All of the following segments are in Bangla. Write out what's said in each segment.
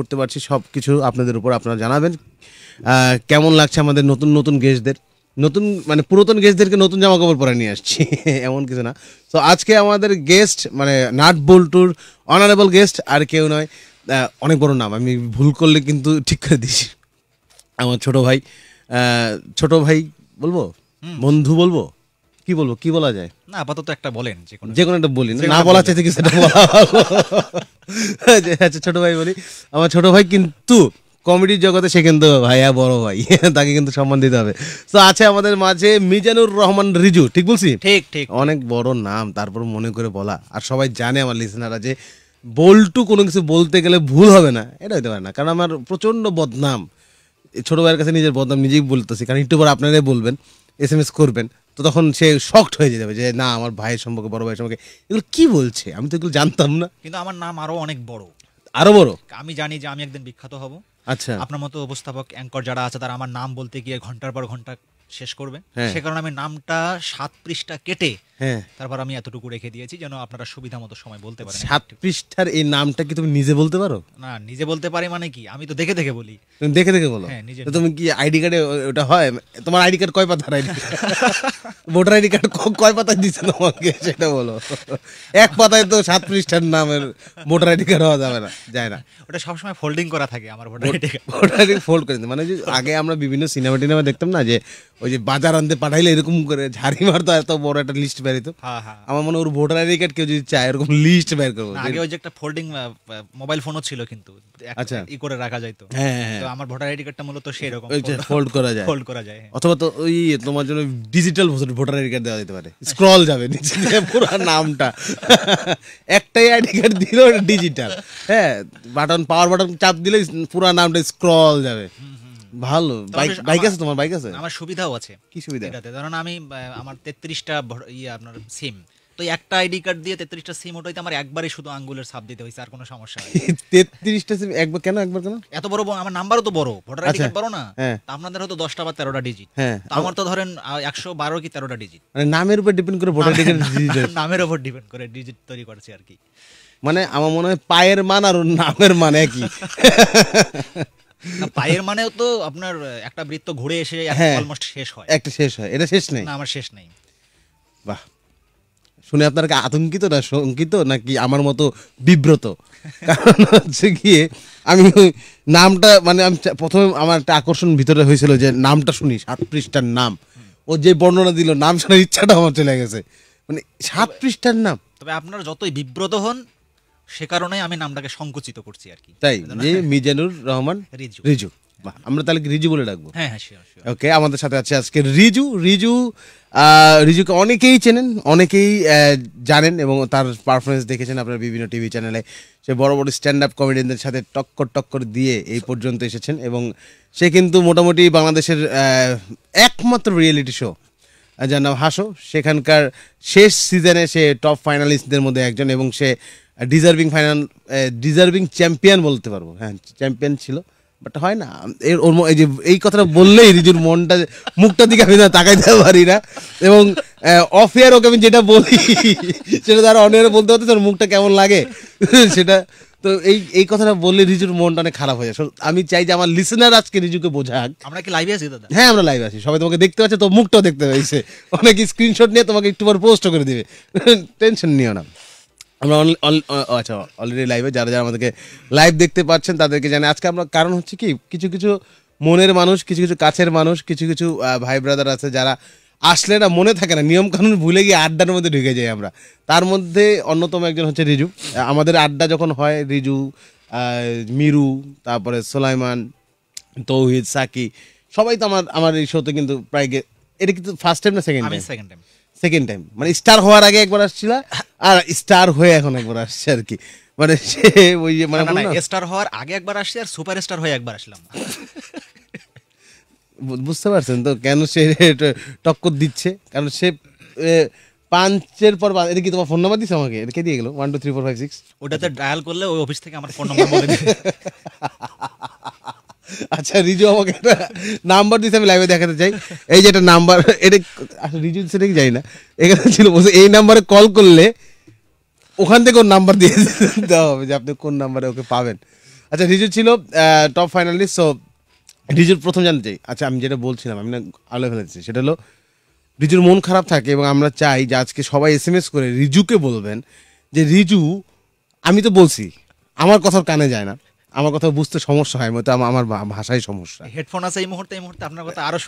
করতে পারছি, সব কিছু আপনাদের উপর আপনারা জানাবেন। কেমন লাগছে আমাদের নতুন নতুন গেস্টদের, নতুন মানে পুরাতন গেস্টদেরকে নতুন জামা কাপড় পরে নিয়ে আসছি, এমন কিছু না। তো আজকে আমাদের গেস্ট মানে নাট বল্টুর অনারেবল গেস্ট আর কেউ নয়, অনেক বড় নাম, আমি ভুল করলে কিন্তু ঠিক করে দিচ্ছি, আমার ছোট ভাই বলবো, বন্ধু বলবো, কি বলবো, কি বলা যায় না, আপাতত একটা বলেন, যে কোনো একটা বলি, না বলা চাইতে কি সেটা বলা। আচ্ছা ছোট ভাই বলি, আমার ছোট ভাই কিন্তু কমেডির জগতে সে কিন্তু ভাইয়া বড় ভাই, তাকে কিন্তু সম্মান দিতে হবে। তো আছে আমাদের মাঝে মিজানুর রহমান রিজু, ঠিক বলছি? ঠিক ঠিক, অনেক বড় নাম, তারপর মনে করে বলা। আর সবাই জানে আমার লিসেনাররা যে বল্টু কোনো কিছু বলতে গেলে ভুল হবে না, এটা হতে পারে না, কারণ আমার প্রচন্ড বদনাম, ছোট ভাইয়ের কাছে নিজের বদনাম নিজেই বলতেছি, কারণ একটু পর আপনারাই বলবেন, SMS করবেন, তো তখন সে শক্ট হয়ে যেতে হবে যে না আমার ভাইয়ের সম্পর্কে, বড় ভাইয়ের সম্পর্কে এগুলো কি বলছে, আমি তো এগুলো জানতাম না। কিন্তু আমার নাম আরো অনেক বড়, আরো বড়, আমি জানি যে আমি একদিন বিখ্যাত হব। আচ্ছা, আপনার মতো উপস্থাপক অ্যাঙ্কর যারা আছে তারা আমার নাম বলতে গিয়ে ঘন্টার পর ঘন্টা শেষ করবে, সে কারণে আমি নামটা 7 পৃষ্ঠা কেটে তারপর আমি এতটুকু রেখে দিয়েছি যেন আপনারা সুবিধা মতো সময় বলতে পারেন। 7 পৃষ্ঠার এই নামটা কি তুমি নিজে বলতে পারো? না, নিজে বলতে পারি মানে কি, আমি তো দেখে দেখে বলি। তুমি দেখে দেখে বলো? হ্যাঁ, নিজে। তুমি কি আইডি কার্ডে ওটা হয়? তোমার আইডি কার্ড কয় পাতার ID card, voter ID card কয় পাতায় দিচ্ছে তোমাকে সেটা বলো। এক পাতায় তো 7 পৃষ্ঠার নামের ভোটার আইডি কার্ড হওয়া যাবে না, যায় না, ওটা সবসময় ফোল্ডিং করা থাকে। আমার voter ID card, voter ID fold করে দিতে, মানে আগে আমরা বিভিন্ন সিনেমা টিনেমা দেখতাম না, যে ওই যে বাজার আনতে পাঠাইলে এরকম করে ঝাড়ি মারতো, এত বড় একটা লিস্ট বেরিত। আমার মনে ওর ভোটার আইডি কার্ড কেউ যদি চায় এরকম লিস্ট বের করবো। আগে ওই যে একটা ফোল্ডিং মোবাইল ফোনও ছিল কিন্তু, আচ্ছা, ই করে রাখা যাইতো। হ্যাঁ, তো আমার ভোটার আইডি কার্ডটা মূলত সেরকম ফোল্ড করা যায়, ফোল্ড করা যায়। অথবা তো ওই তোমার জন্য ডিজিটাল ভোটার আইডি কার্ড দেওয়া যেতে পারে, স্ক্রল যাবে নিচে পুরো নামটা, একটাই আইডি কার্ড দিল ডিজিটাল। হ্যাঁ, বাটন, পাওয়ার বাটন চাপ দিলে পুরো নামটা স্ক্রল যাবে। ভালো, বাইক আছে তোমার? বাইক আছে, আমার সুবিধাও আছে। কি সুবিধা? এটাতে ধরুন আমি আমার 33টা আপনার সিম, তো একটা আইডি কার্ড দিয়ে 33টা সিম, ওটাই তো আমার একবারে শুধু আঙ্গুলের ছাপ দিতে হইছে, আর কোনো সমস্যা নাই। 33টা সিম একবার কেন? একবার কেন? এত বড় আমার নাম্বারও তো বড়, ভোটার আইডি কার্ড বড় না, আপনাদের হয়তো 10টা বা 13টা ডিজিট, আমার তো ধরেন 112 কি 13টা ডিজিট। মানে নামের উপর ডিপেন্ড করে ভোটার আইডি কার্ড ডিজিট, নামের উপর ডিপেন্ড করে ডিজিট তৈরি করছে আর কি। মানে আমার মনে হয় পায়ের মান আর নামের মান একই। পায়ের মানেও তো আপনার একটা বৃত্ত ঘুরে এসে অলমোস্ট শেষ হয়, একটা শেষ হয়, এটা শেষ নেই। না, আমার শেষ নেই। বাহ, শুনে আপনারা কি আতঙ্কিত না শঙ্কিত নাকি আমার মতো বিব্রত? কারণ হচ্ছে গিয়ে আমি নামটা মানে আমি প্রথমে আমার একটা আকর্ষণ ভিতরে হয়েছিল যে নামটা শুনি, 7 পৃষ্ঠার নাম, ও যে বর্ণনা দিল, নাম শোনার ইচ্ছাটা আমার চলে গেছে, মানে 7 পৃষ্ঠার নাম। তবে আপনারা যতই বিব্রত হন, সে কারণে আমি নামটাকে সংকুচিত করছি আর কি। তাই যে মিজানুর রহমান রিজু, রিজু আমরা তাহলে রিজু বলে ডাকবো? হ্যাঁ হ্যাঁ। ওকে, আমাদের সাথে আছে আজকে রিজু। রিজুকে অনেকেই চেনেন, অনেকেই জানেন, এবং তার পারফরমেন্স দেখেছেন আপনার বিভিন্ন টিভি চ্যানেলে। সে বড় বড় স্ট্যান্ড আপ কমেডিয়ানদের সাথে টক্কর টক্কর দিয়ে এই পর্যন্ত এসেছেন, এবং সে কিন্তু মোটামুটি বাংলাদেশের একমাত্র রিয়েলিটি শো যার নাম হাসো, সেখানকার শেষ সিজনে সে টপ ফাইনালিস্টদের মধ্যে একজন, এবং সে ডিজার্ভিং চ্যাম্পিয়ন বলতে পারবো। হ্যাঁ, চ্যাম্পিয়ন ছিল, বাট হয় না এই কথাটা বললেই রিজুর মনটা, মুখটার দিকে আমি তাকাইতে পারি না, এবং অফ ইয়ার ওকে আমি যেটা বলি সেটা তারা অন ইয়ারে বলতে পারতো, মুখটা কেমন লাগে সেটা তো। এই কথাটা বললে রিজুর মনটা অনেক খারাপ হয়ে যায়। আমি চাই যে আমার লিসেনার আজকে রিজুকে বোঝাক। আমরা কি লাইভে আছি দাদা? হ্যাঁ, আমরা লাইভে আছি, সবাই তোমাকে দেখতে পাচ্ছে, তো মুখটাও দেখতে পাইছে, অনেকে স্ক্রিনশট নিয়ে তোমাকে একটু পর পোস্ট করে দেবে, টেনশন নিও না। আমরা আচ্ছা অলরেডি লাইভে, যারা আমাদেরকে লাইভ দেখতে পাচ্ছেন তাদেরকে জানি আজকে আমরা, কারণ হচ্ছে কি কিছু কিছু মনের মানুষ, কিছু কিছু কাছের মানুষ, কিছু কিছু ভাই ব্রাদার আছে যারা আসলে না মনে থাকে না, নিয়মকানুন ভুলে গিয়ে আড্ডার মধ্যে ঢুকে যাই আমরা। তার মধ্যে অন্যতম একজন হচ্ছে রিজু। আমাদের আড্ডা যখন হয় রিজু, মিরু, তারপরে সোলাইমান, তৌহিদ, সাকি, সবাই তো আমার এই শোতে কিন্তু প্রায়, এটা কিন্তু ফার্স্ট টাইম না সেকেন্ড টাইম? সেকেন্ড টাইম, মানে স্টার হওয়ার আগে একবার আসছিল, আর স্টার হয়ে এখন একবার আসছে আর কি। মানে সে ওই যে মানে স্টার হওয়ার আগে একবার আসছে, আর সুপার স্টার হয়ে একবার আসলাম, বুঝতে পারছেন তো কেন সে টক্কর দিচ্ছে? কারণ সে পাঁচের পর পাঁচ, এটা কি তোমার ফোন নাম্বার দিচ্ছে আমাকে? এটা কে দিয়ে গেল? 1 2 3 4 5 6 ওটাতে ডায়াল করলে ওই অফিস থেকে আমার ফোন নাম্বার বলে দেবে। আচ্ছা, রিজু আমাকে একটা নাম্বার দিচ্ছে, আমি লাইভে দেখাতে চাই। এই যে একটা নাম্বার, এটা রিজু সেটা কি জানি না, এখানে ছিল বলছে এই নাম্বারে কল করলে ওখান থেকে ওর নাম্বার দিয়ে দেওয়া হবে যে আপনি কোন নাম্বারে ওকে পাবেন। আচ্ছা রিজু ছিল টপ ফাইনালিস্ট, সো রিজুর প্রথম জানতে চাই, আচ্ছা আমি যেটা বলছিলাম আমি না আলো ফেলেছি, সেটা হলো রিজুর মন খারাপ থাকে এবং আমরা চাই যে আজকে সবাই SMS করে রিজুকে বলবেন যে রিজু আমি তো বলছি, আমার কথা কানে যায় না, আমার কথা বুঝতে সমস্যা হয়, মতো আমার ভাষায় সমস্যা, হেডফোন আছে এই মুহূর্তে, এই মুহূর্তে আপনার কথা আরো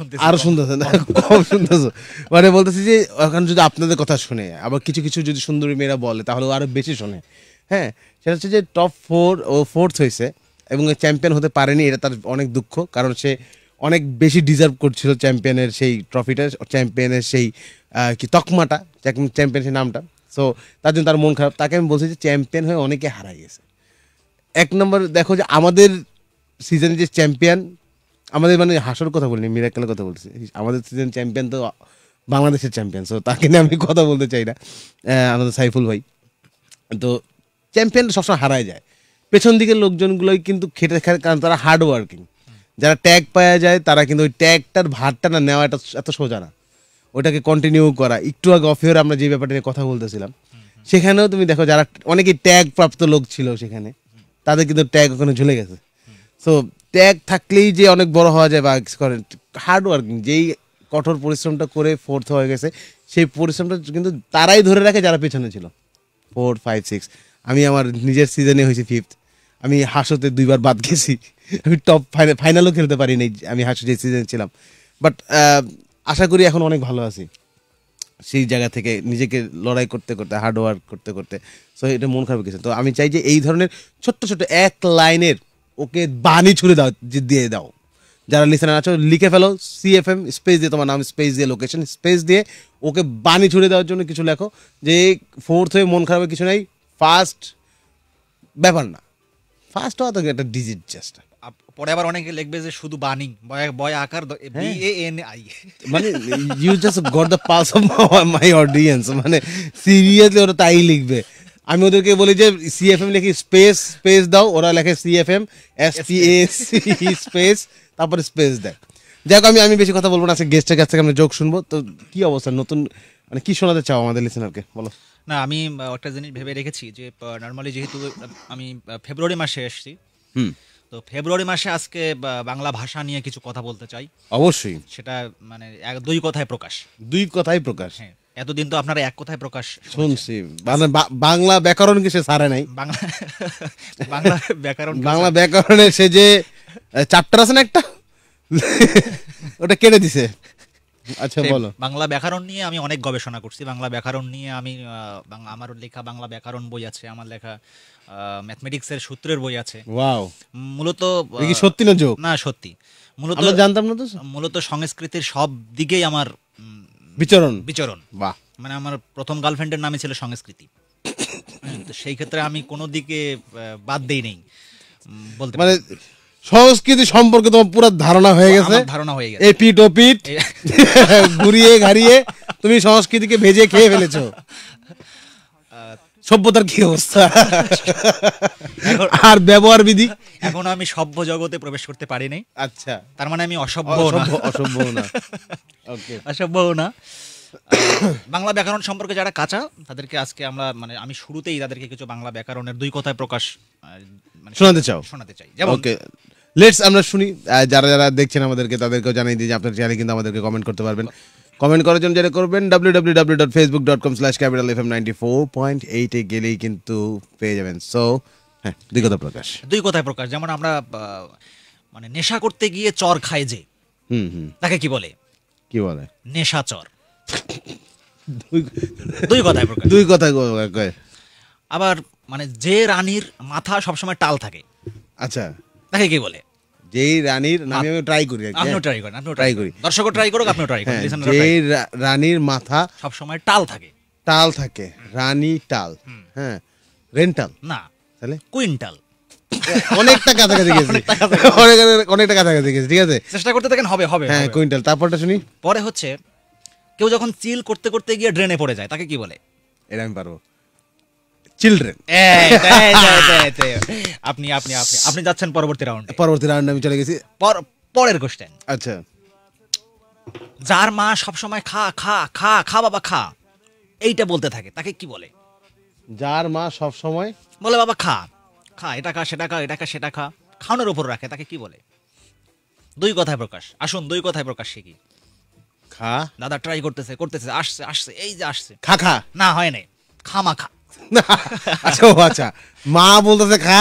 শুনতেছে না, কম শুনতেছে, মানে বলতেছি যে এখন যদি আপনাদের কথা শুনে, আবার কিছু কিছু যদি সুন্দরী মেয়েরা বলে তাহলে আরো বেশি শোনে। হ্যাঁ, সেটা হচ্ছে যে টপ 4 ও 4th হয়েছে এবং চ্যাম্পিয়ন হতে পারেনি, এটা তার অনেক দুঃখ, কারণ সে অনেক বেশি ডিজার্ভ করছিল চ্যাম্পিয়নের সেই ট্রফিটা, চ্যাম্পিয়নের সেই কি তকমাটা, চ্যাম্পিয়ন সেই নামটা, সো তার জন্য তার মন খারাপ। তাকে আমি বলছি যে চ্যাম্পিয়ন হয়ে অনেকে হারাই গেছে। এক নম্বর দেখো যে আমাদের সিজনে যে চ্যাম্পিয়ন, আমাদের মানে হাসার কথা বলিনি, মিরাক্কেলের কথা বলছি, আমাদের সিজন চ্যাম্পিয়ন তো বাংলাদেশের চ্যাম্পিয়ন, সো তাকে নিয়ে আমি কথা বলতে চাই না, আমাদের সাইফুল ভাই তো চ্যাম্পিয়ন সবসময় হারায় যায়, পেছন দিকের লোকজনগুলোই কিন্তু খেটে খেলে, কারণ তারা হার্ড ওয়ার্কিং, যারা ট্যাগ পাওয়া যায় তারা কিন্তু ওই ট্যাগটার ভারটা না নেওয়া, এটা এত সোজা না, ওটাকে কন্টিনিউ করা। একটু আগে অফিয়ার আমরা যে ব্যাপারটা নিয়ে কথা বলতেছিলাম, সেখানেও তুমি দেখো যারা অনেকেই ট্যাগ প্রাপ্ত লোক ছিল সেখানে, তাদের কিন্তু ট্যাগ ওখানে ঝুলে গেছে। সো ট্যাগ থাকলেই যে অনেক বড় হওয়া যায় বা করেন, হার্ড ওয়ার্কিং, যেই কঠোর পরিশ্রমটা করে ফোর্থ হয়ে গেছে, সেই পরিশ্রমটা কিন্তু তারাই ধরে রাখে যারা পেছনে ছিল, 4, 5, 6। আমি আমার নিজের সিজনে হয়েছি 5th, আমি হাসতে 2বার বাদ গেছি, আমি টপ ফাইনালও খেলতে পারিনি, আমি হাসু যে সিজনে ছিলাম, বাট আশা করি এখন অনেক ভালো আছি সেই জায়গা থেকে, নিজেকে লড়াই করতে করতে, হার্ড ওয়ার্ক করতে করতে, সো এটা মন খারাপ গেছে। তো আমি চাই যে এই ধরনের ছোট্ট ছোট্ট এক লাইনের ওকে বাণী ছুড়ে দাও, দিয়ে দাও, যারা লিসেনার আছো লিখে ফেলো CFM দিয়ে তোমার নাম, দিয়ে লোকেশন, দিয়ে ওকে বাণী ছুড়ে দেওয়ার জন্য কিছু লেখো যে 4th হয়ে মন খারাপের কিছু নাই, ফার্স্ট ব্যাপার না, ফার্স্ট হওয়া তো একটা ডিজিট জাস্ট, পরে আবার অনেকে লিখবে যে শুধু বাণী বয় আকার BANI, মানে you just got the pulse of my audience, মানে সিরিয়াসলি ওরা তাই লিখবে। আমি ওদেরকে বলি যে CFM লিখি স্পেস দাও, ওরা লেখে CFM SPAC, তারপরে স্পেস দেয়। যাই হোক, আমি বেশি কথা বলবো না, আজকে গেস্টের কাছ থেকে আমরা যোগ শুনবো। তো কি অবস্থা, নতুন মানে কি শোনাতে চাও আমাদের লিসেনারকে, বলো না। আমি একটা জিনিস ভেবে রেখেছি যে নর্মালি যেহেতু আমি ফেব্রুয়ারি মাসে এসেছি, তো ফেব্রুয়ারি মাসে আজকে বাংলা ভাষা নিয়ে কিছু কথা বলতে চাই। অবশ্যই, সেটা মানে 2 কথায় প্রকাশ। হ্যাঁ, এতদিন তো আপনারা 1 কথায় প্রকাশ শুনছি, মানে বাংলা ব্যাকরণ কি সে ছাড়ে নাই, বাংলা ব্যাকরণে সে যে চ্যাপ্টার আছে না একটা, ওটা কেটে দিছে। আচ্ছা বলো, বাংলা ব্যাকরণ নিয়ে আমি অনেক গবেষণা করছি, বাংলা ব্যাকরণ নিয়ে আমি আমার লেখা বাংলা ব্যাকরণ বই আছে, আমার লেখা ম্যাথমেটিক্স এর সূত্রের বই আছে। ওয়াও, মূলত কি সত্যি না যোগ না সত্যি, মূলত আমরা জানতাম না, তো মূলত সংস্কৃতির সব দিকেই আমার বিচরণ। বাহ, মানে আমার প্রথম গার্লফ্রেন্ডের নামই ছিল সংস্কৃতি, তো সেই ক্ষেত্রে আমি কোনো দিকে বাদ দেই নাই বলতে, মানে সংস্কৃতি সম্পর্কে তোমার পুরো ধারণা হয়ে গেছে, এপিট ওপিট ঘুরিয়ে ঘাড়িয়ে তুমি সংস্কৃতিকে ভেজে খেয়ে ফেলেছো। সভ্যতার কি অবস্থা আর ব্যবহার বিধি, এখন আমি সভ্য জগতে প্রবেশ করতে পারি নাই। আচ্ছা, তার মানে আমি অসভ্য না। বাংলা ব্যাকরণ সম্পর্কে যারা কাঁচা, তাদেরকে আজকে আমরা মানে আমি শুরুতেই তাদেরকে কিছু বাংলা ব্যাকরণের 2 কথায় প্রকাশ মানে শোনাতে চাই। যেমন ওকে, লেটস আমরা শুনি। যারা যারা দেখছেন আমাদেরকে, তাদেরকেও জানিয়ে দিই যে আপনারা চ্যানেলে কিন্তু আমাদেরকে কমেন্ট করতে পারবেন। কমেন্ট করার জন্য যেটা করবেন www.facebook.com/capitalfm94.8 এ গেলেই কিন্তু পেয়ে যাবেন। সো হ্যাঁ, 2 কথায় প্রকাশ। যেমন আমরা মানে নেশা করতে গিয়ে চর খাই যে, তাকে কি বলে নেশা চর, 2 কথায় প্রকাশ। আবার মানে যে রানীর মাথা সবসময় টাল থাকে, আচ্ছা তাকে কি বলে, যেই রানীর নামে আমি ট্রাই করি, দর্শকও ট্রাই করুক, আপনিও ট্রাই করুন, যেই রানীর মাথা সবসময় টাল থাকে, রানী টাল। হ্যাঁ, রেন্টাল না, তাহলে কুইন্টাল। অনেকটা কাছাকাছি গেছে, ঠিক আছে, চেষ্টা করতে থাকেন, হবে। হ্যাঁ, কুইন্টাল। তারপরটা শুনি। পরে হচ্ছে কেউ যখন চিল করতে করতে গিয়ে ড্রেনে পড়ে যায়, তাকে কি বলে, এটা আমি পারবো, চিলড্রেন। আপনি যাচ্ছেন পরবর্তী রাউন্ডে, আমি চলে গেছি পরের কোশ্চেন। আচ্ছা, যার মা সবসময় খা খা খা খা বাবা খা এইটা বলতে থাকে, তাকে কি বলে, যার মা সবসময় বলে বাবা খা, খা, এটা খা, সেটা খা, এটা খা, সেটা খা, খাওয়ানোর ওপর রাখে, তাকে কি বলে? দুই কথায় প্রকাশ। আসুন দুই কথায় প্রকাশ শিখি। খা, দাদা ট্রাই করতেছে করতেছে, আসছে আসছে, এই যে আসছে, খা খা, না হয় নাই, খা মা খা। আচ্ছা আচ্ছা, মা বলতেছে খা,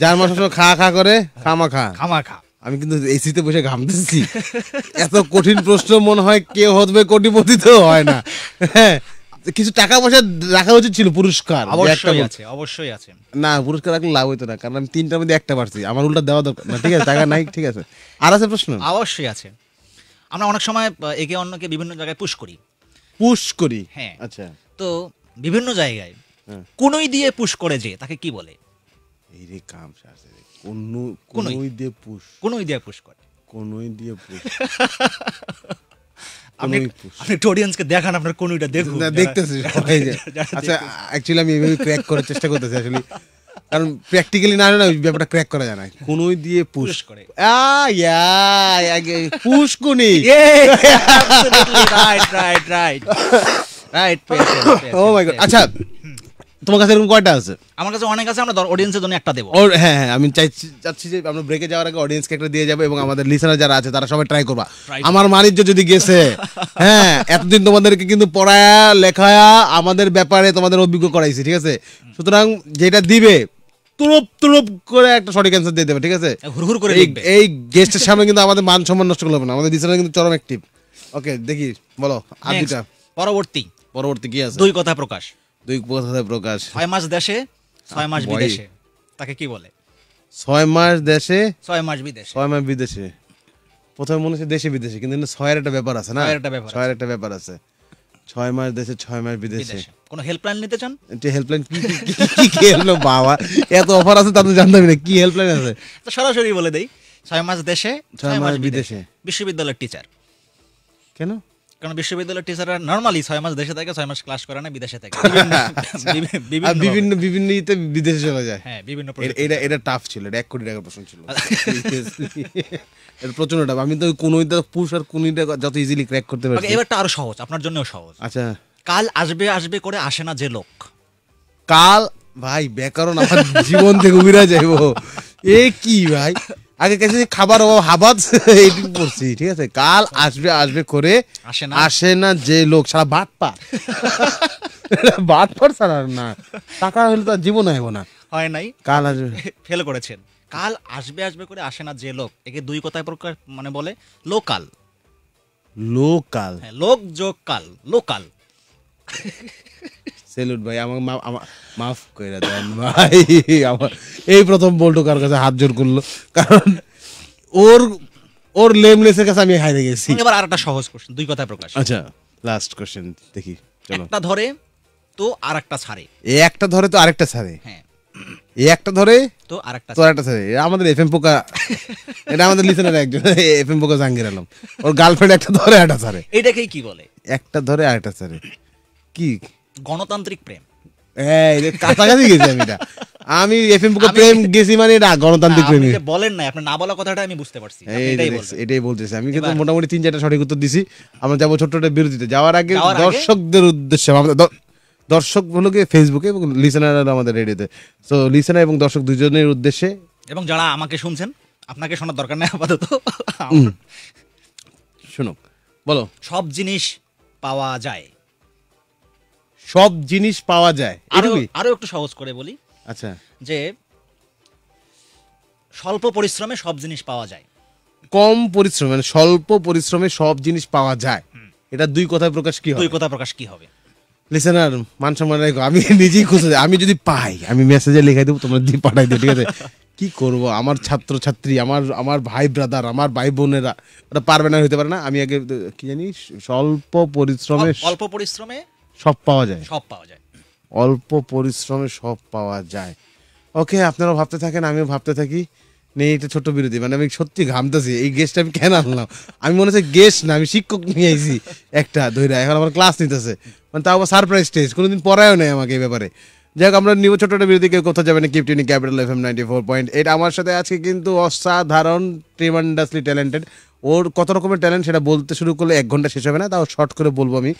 যার মা সবসময় খা খা করে, খা মা খা, খা মা খা। আমি কিন্তু এসিতে বসে ঘামতেছি, এত কঠিন প্রশ্ন মনে হয় কেউ হবে কোটিপতি তো হয় না। হ্যাঁ, কিছু টাকা পয়সা রাখা উচিত ছিল, পুরস্কার অবশ্যই আছে, অবশ্যই আছে। না পুরস্কার রাখলে লাভ হইতো না, কারণ আমি তিনটার মধ্যে একটা পারছি, আমার উল্টা দেওয়া দরকার না। ঠিক আছে, টাকা নাই, ঠিক আছে। আর আছে প্রশ্ন? অবশ্যই আছে। আমরা অনেক সময় একে অন্যকে বিভিন্ন জায়গায় পুশ করি, পুশ করি। হ্যাঁ আচ্ছা, তো বিভিন্ন জায়গায় কোনোই দিয়ে পুশ করে যে, তাকে কি বলে? এই রে কাম সারছে, কোনোই দিয়ে পুশ, কোনোই দিয়ে পুশ করে, কোনোই দিয়ে পুশ। আপনি একটু অডিয়েন্সকে দেখান আপনার কোনোইটা দেখুন। দেখতেছি সবাই। আচ্ছা অ্যাকচুয়ালি আমি এইভাবে ক্র্যাক করার চেষ্টা করতেছি আসলে, কারণ প্র্যাকটিক্যালি না না ব্যাপারটা ক্র্যাক করা যায় না। কোনোই দিয়ে পুশ করে, পুশ কোনি, right right right right. Oh my god. আচ্ছা তোমার কাছে এরকম কয়টা আছে? আমার কাছে অনেক আছে, আমরা অডিয়েন্সের জন্য একটা দেব। হ্যাঁ হ্যাঁ, আমি চাচ্ছি যে আমরা ব্রেকে যাওয়ার আগে অডিয়েন্সকে একটা দিয়ে যাবো, এবং আমাদের লিসেনার যারা আছে তারা সবাই ট্রাই করবা। আমার মানিজ্য যদি গেছে, হ্যাঁ এতদিন তোমাদেরকে কিন্তু পড়ায়া লেখায়া আমাদের ব্যাপারে তোমাদের অভিজ্ঞ করাইছি, ঠিক আছে? সুতরাং যেটা দিবে তুরুপ তুরুপ করে একটা সঠিক অ্যান্সার দিয়ে দেবে, ঠিক আছে? হুড়হুড় করে এই গেস্টের সামনে কিন্তু আমাদের মান সম্মান নষ্ট করলে হবে না, আমাদের লিসেনার কিন্তু চরম অ্যাক্টিভ। ওকে দেখি, বলো আর দুইটা। পরবর্তী পরবর্তী কি আছে? দুই কথা প্রকাশ। দুই কথা প্রকাশ। 6 মাস দেশে, 6 মাস বিদেশে, তাকে কি বলে? 6 মাস দেশে, 6 মাস বিদেশে। 6 মাস বিদেশে, প্রথমে মনে হচ্ছে দেশে বিদেশে, কিন্তু ছয়ের একটা ব্যাপার আছে না, ছয়ের একটা ব্যাপার আছে। 6 মাস দেশে, 6 মাস বিদেশে। কোনো হেল্পলাইন নিতে চান? হেল্পলাইন কি কি হলো বাবা, এত অফার আছে তা তো জানতামই না। কি হেল্পলাইন আছে? তো সরাসরি বলে দেই, 6 মাস দেশে, 6 মাস বিদেশে। বিশ্ববিদ্যালয়ের টিচার। কেন? কারণ বিশ্ববিদ্যালয়ের টিচাররা নর্মালি 6 মাস দেশে থাকে, 6 মাস ক্লাস করে না, বিদেশে থাকে, বিভিন্ন বিভিন্ন ইতে বিদেশে চলে যায়। হ্যাঁ বিভিন্ন। এটা এটা টাফ ছিল, এটা 1 কোটি টাকার প্রশ্ন ছিল, এটা প্রচন্ড টাফ। আমি তো কোনোইটা পুশ আর কোনোইটা যত ইজিলি ক্র্যাক করতে পারি। এবারটা আরো সহজ, আপনার জন্যও সহজ। আচ্ছা, কাল আসবে আসবে করে আসে না যে লোক। কাল, ভাই ব্যাকরণ আমার জীবন থেকে উড়ে যাইব। এ কি ভাই, আগে কাছে খাবার অভাব হাবাদ এটি পড়ছি, ঠিক আছে? কাল আসবে আসবে করে আসে না যে লোক, সারা ভাত পা ভাত পর সারা না টাকা হলে তো জীবন আইব না। হয় নাই, কাল আসবে, ফেল করেছেন। কাল আসবে আসবে করে আসে না যে লোক, একে দুই কথায় প্রকার মানে বলে লোকাল। লোকাল, হ্যাঁ লোক যোগ কাল, লোকাল। সেলুট ভাই, আমাকে মাফ করে দেন ভাই, আমার এই প্রথম বলতো কার কাছে হাত জোর করলো, কারণ ওর ওর লেমনেসের কাছে আমি হারিয়ে গেছি। এবার আরেকটা সহজ কোশ্চেন, দুই কথায় প্রকাশ। আচ্ছা লাস্ট কোশ্চেন দেখি, চলো। একটা ধরে তো আরেকটা ছাড়ে। এই একটা ধরে তো আরেকটা ছাড়ে। হ্যাঁ, এই একটা ধরে তো আরেকটা ছাড়ে। আমাদের এফএম পোকা, এটা আমাদের লিসেনার একজন, এফএম পোকা জাহাঙ্গীর আলম। ওর গার্লফ্রেন্ড একটা ধরে আরেকটা ছাড়ে, এটাকেই কি বলে? একটা ধরে আরেকটা ছাড়ে কি? গণতান্ত্রিক প্রেম। এই কাছাকাছি গেছি আমি, এটা আমি এফএম বুকে প্রেম গেছি মানে এটা গণতান্ত্রিক প্রেম। আপনি বলেন না, আপনি না বলা কথাটা আমি বুঝতে পারছি, এটাই বলছেন। এটাই বলতেছি আমি, কিন্তু মোটামুটি 3-4টা সঠিক উত্তর দিছি। আমরা যাব ছোটটা বিরতিতে। যাওয়ার আগে দর্শকদের উদ্দেশ্যে, আমাদের দর্শক বলকে ফেসবুকে এবং লিসেনাররা আমাদের রেডিওতে, সো লিসেনার এবং দর্শক দুজনের উদ্দেশ্যে, এবং যারা আমাকে শুনছেন, আপনাকে শোনার দরকার নাই আপাতত, শুনুক। বলো। সব জিনিস পাওয়া যায়। সব জিনিস পাওয়া যায়। আরো একটু সহজ করে বলি। আচ্ছা, যে স্বল্প পরিশ্রমে সব জিনিস পাওয়া যায়। কম পরিশ্রমে, মানে স্বল্প পরিশ্রমে সব জিনিস পাওয়া যায়, এটা দুই কথায় প্রকাশ কি হবে? দুই কথায় প্রকাশ কি হবে? লিসেনার মান সম্মান রাখো, আমি নিজেই খুশি। আমি যদি পাই আমি মেসেজে লিখে দেবো, তোমরা দিয়ে পাঠাই দেবো, ঠিক আছে? কি করবো, আমার ছাত্র ছাত্রী, আমার আমার ভাই ব্রাদার, আমার ভাই বোনেরা ওটা পারবে না, হইতে পারে না। আমি আগে কি জানি, স্বল্প পরিশ্রমে, অল্প পরিশ্রমে সব পাওয়া যায়, সব পাওয়া যায়, অল্প পরিশ্রমে সব পাওয়া যায়। ওকে, আপনারা ভাবতে থাকেন, আমিও ভাবতে থাকি। নেই এটা ছোট বিরতি, মানে আমি সত্যি ঘামতেছি, এই গেস্টটা আমি কেন আনলাম? আমি মনে হচ্ছে গেস্ট না, আমি শিক্ষক নিয়ে আইছি একটা ধৈর্য, এখন আমার ক্লাস নিতেছে, মানে তাও আবার সারপ্রাইজ টেস্ট, কোনোদিন পড়ায়ও নেই আমাকে এই ব্যাপারে। যাই হোক, আমরা নিব ছোট্ট একটা বিরতি, কেউ কোথাও যাবে না, কিপ টিউনিং ক্যাপিটাল এফএম 94.8। আমার সাথে আজকে কিন্তু অসাধারণ, ট্রিমান্ডাসলি ট্যালেন্টেড, ওর কত রকমের ট্যালেন্ট সেটা বলতে শুরু করলে 1 ঘন্টা শেষ হবে না, তাও শর্ট করে বলবো। আমি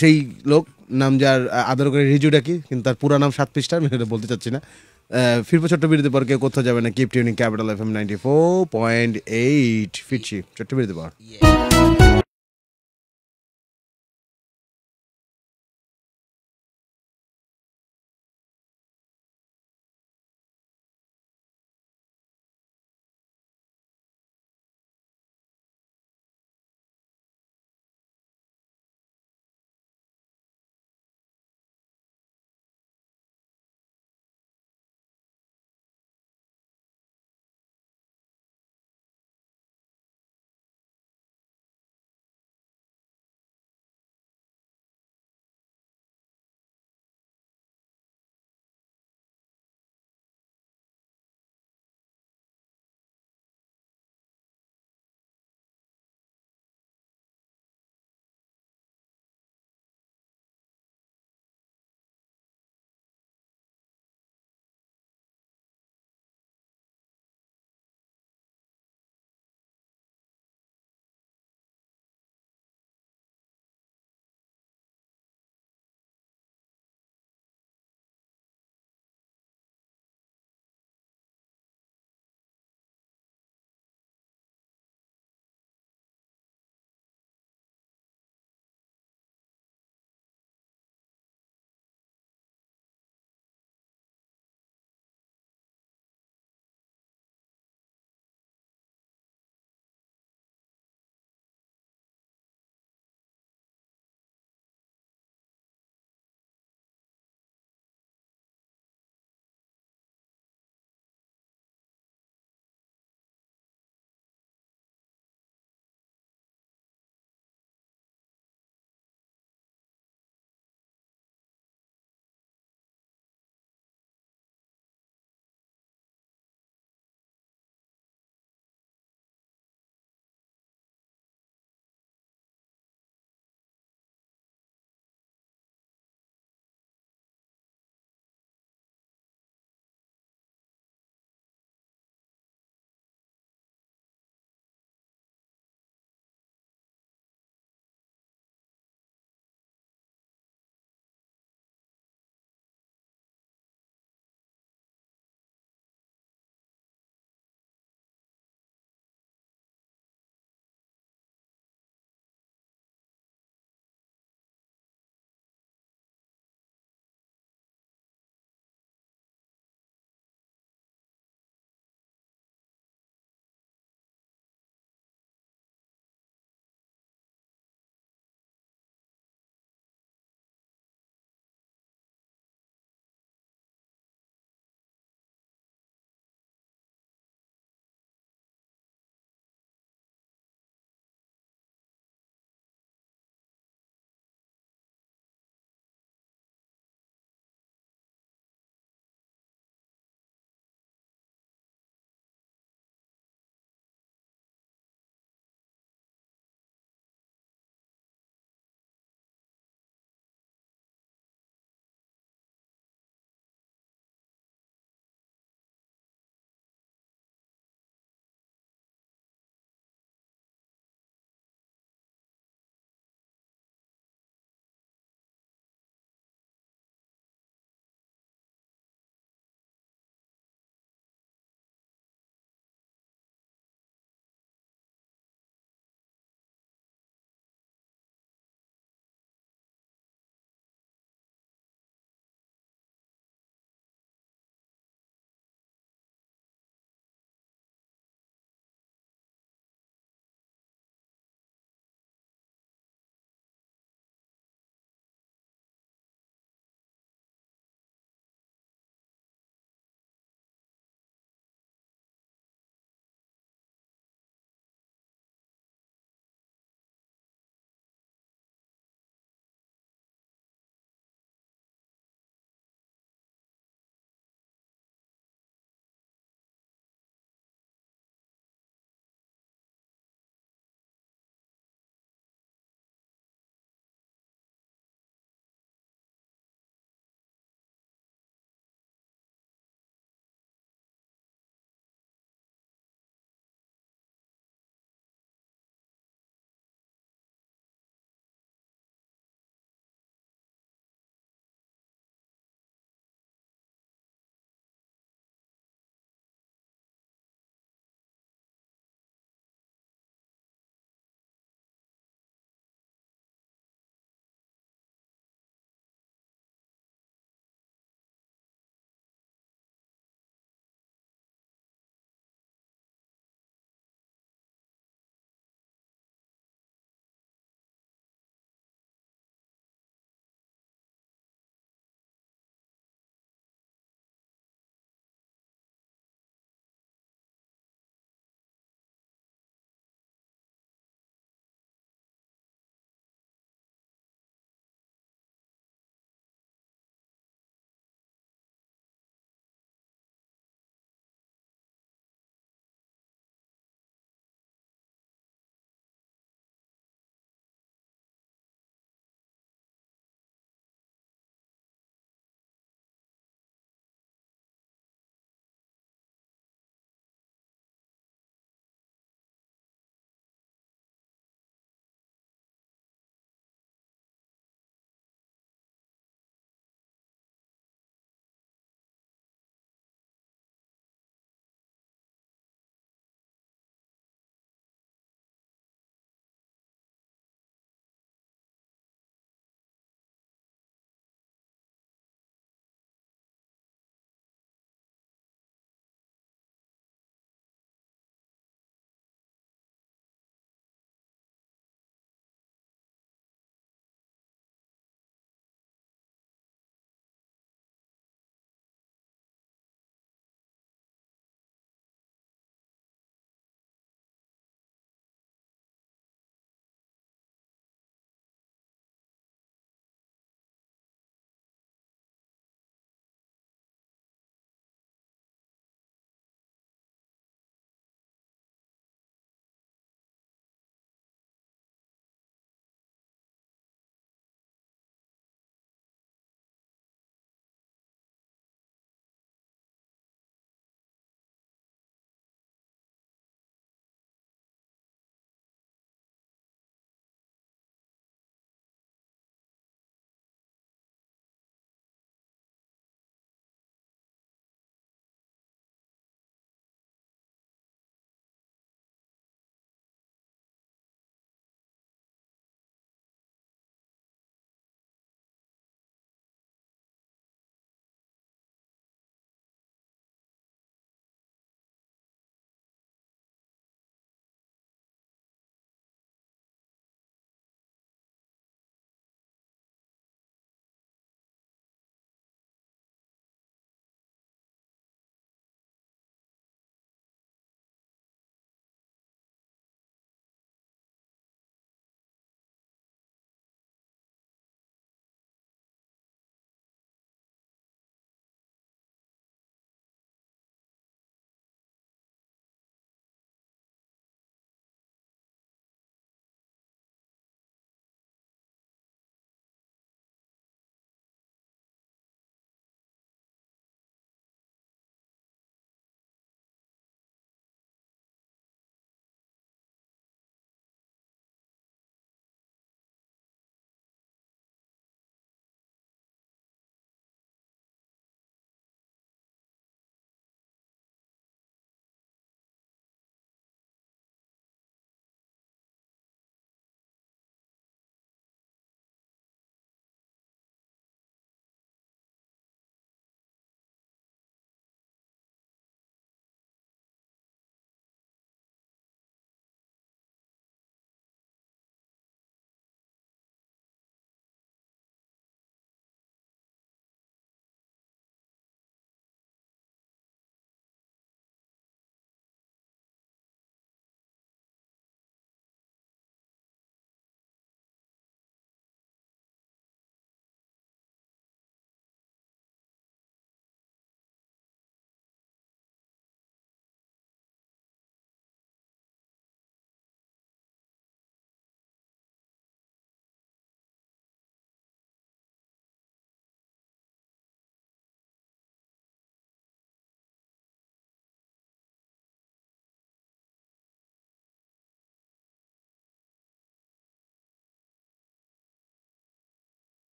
সেই লোক, নাম যার আদর করে রিজু ডাকি, কিন্তু তার পুরা নাম 7 পৃষ্ঠার, আমি সেটা বলতে চাচ্ছি না। ফিরবো ছোট্ট বিরতি পর, কেউ কোথাও যাবে না, কিপ টিউনিং ক্যাপিটাল এফএম 94.8। ফিরছি ছোট্ট বিরতি পর।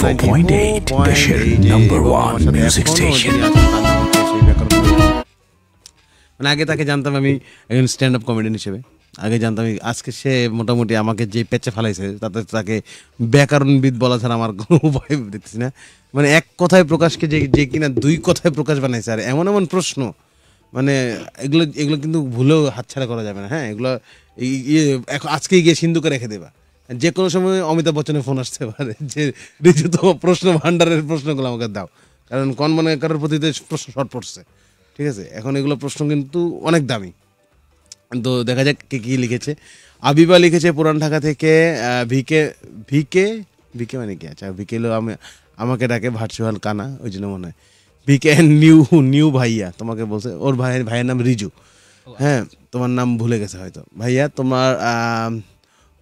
94.8, দেশের #1 মিউজিক স্টেশন। মানে আগে তাকে জানতাম আমি একজন স্ট্যান্ড আপ কমেডিয়ান হিসেবে, আগে জানতাম। আজকে সে মোটামুটি আমাকে যে পেঁচে ফেলাইছে তাতে তাকে ব্যাকরণবিদ বলা ছাড়া আমার কোনো উপায় দেখতেছি না। মানে এক কথায় প্রকাশকে যে কিনা দুই কথায় প্রকাশ বানাইছে, আর এমন এমন প্রশ্ন, মানে এগুলো এগুলো কিন্তু ভুলেও হাতছাড়া করা যাবে না। হ্যাঁ, এগুলো আজকে গিয়ে সিন্ধুকে রেখে দেবা, যে কোনো সময় অমিতাভ বচ্চনের ফোন আসতে পারে যে রিজু তোমার প্রশ্ন ভান্ডারের প্রশ্নগুলো আমাকে দাও, কারণ কোন মানে কারোর প্রতি প্রশ্ন শর্ট পড়ছে। ঠিক আছে, এখন এগুলো প্রশ্ন কিন্তু অনেক দামি। তো দেখা যাক কে কী লিখেছে। আবিবা লিখেছে পুরান ঢাকা থেকে, ভিকে ভিকে ভিকে মানে কি, আচ্ছা ভিকে হলো আমাকে ডাকে ভার্চুয়াল কানা, ওই জন্য মনে হয় ভিকে। নিউ নিউ ভাইয়া তোমাকে বলছে, ওর ভাইয়ের নাম রিজু। হ্যাঁ, তোমার নাম ভুলে গেছে হয়তো। ভাইয়া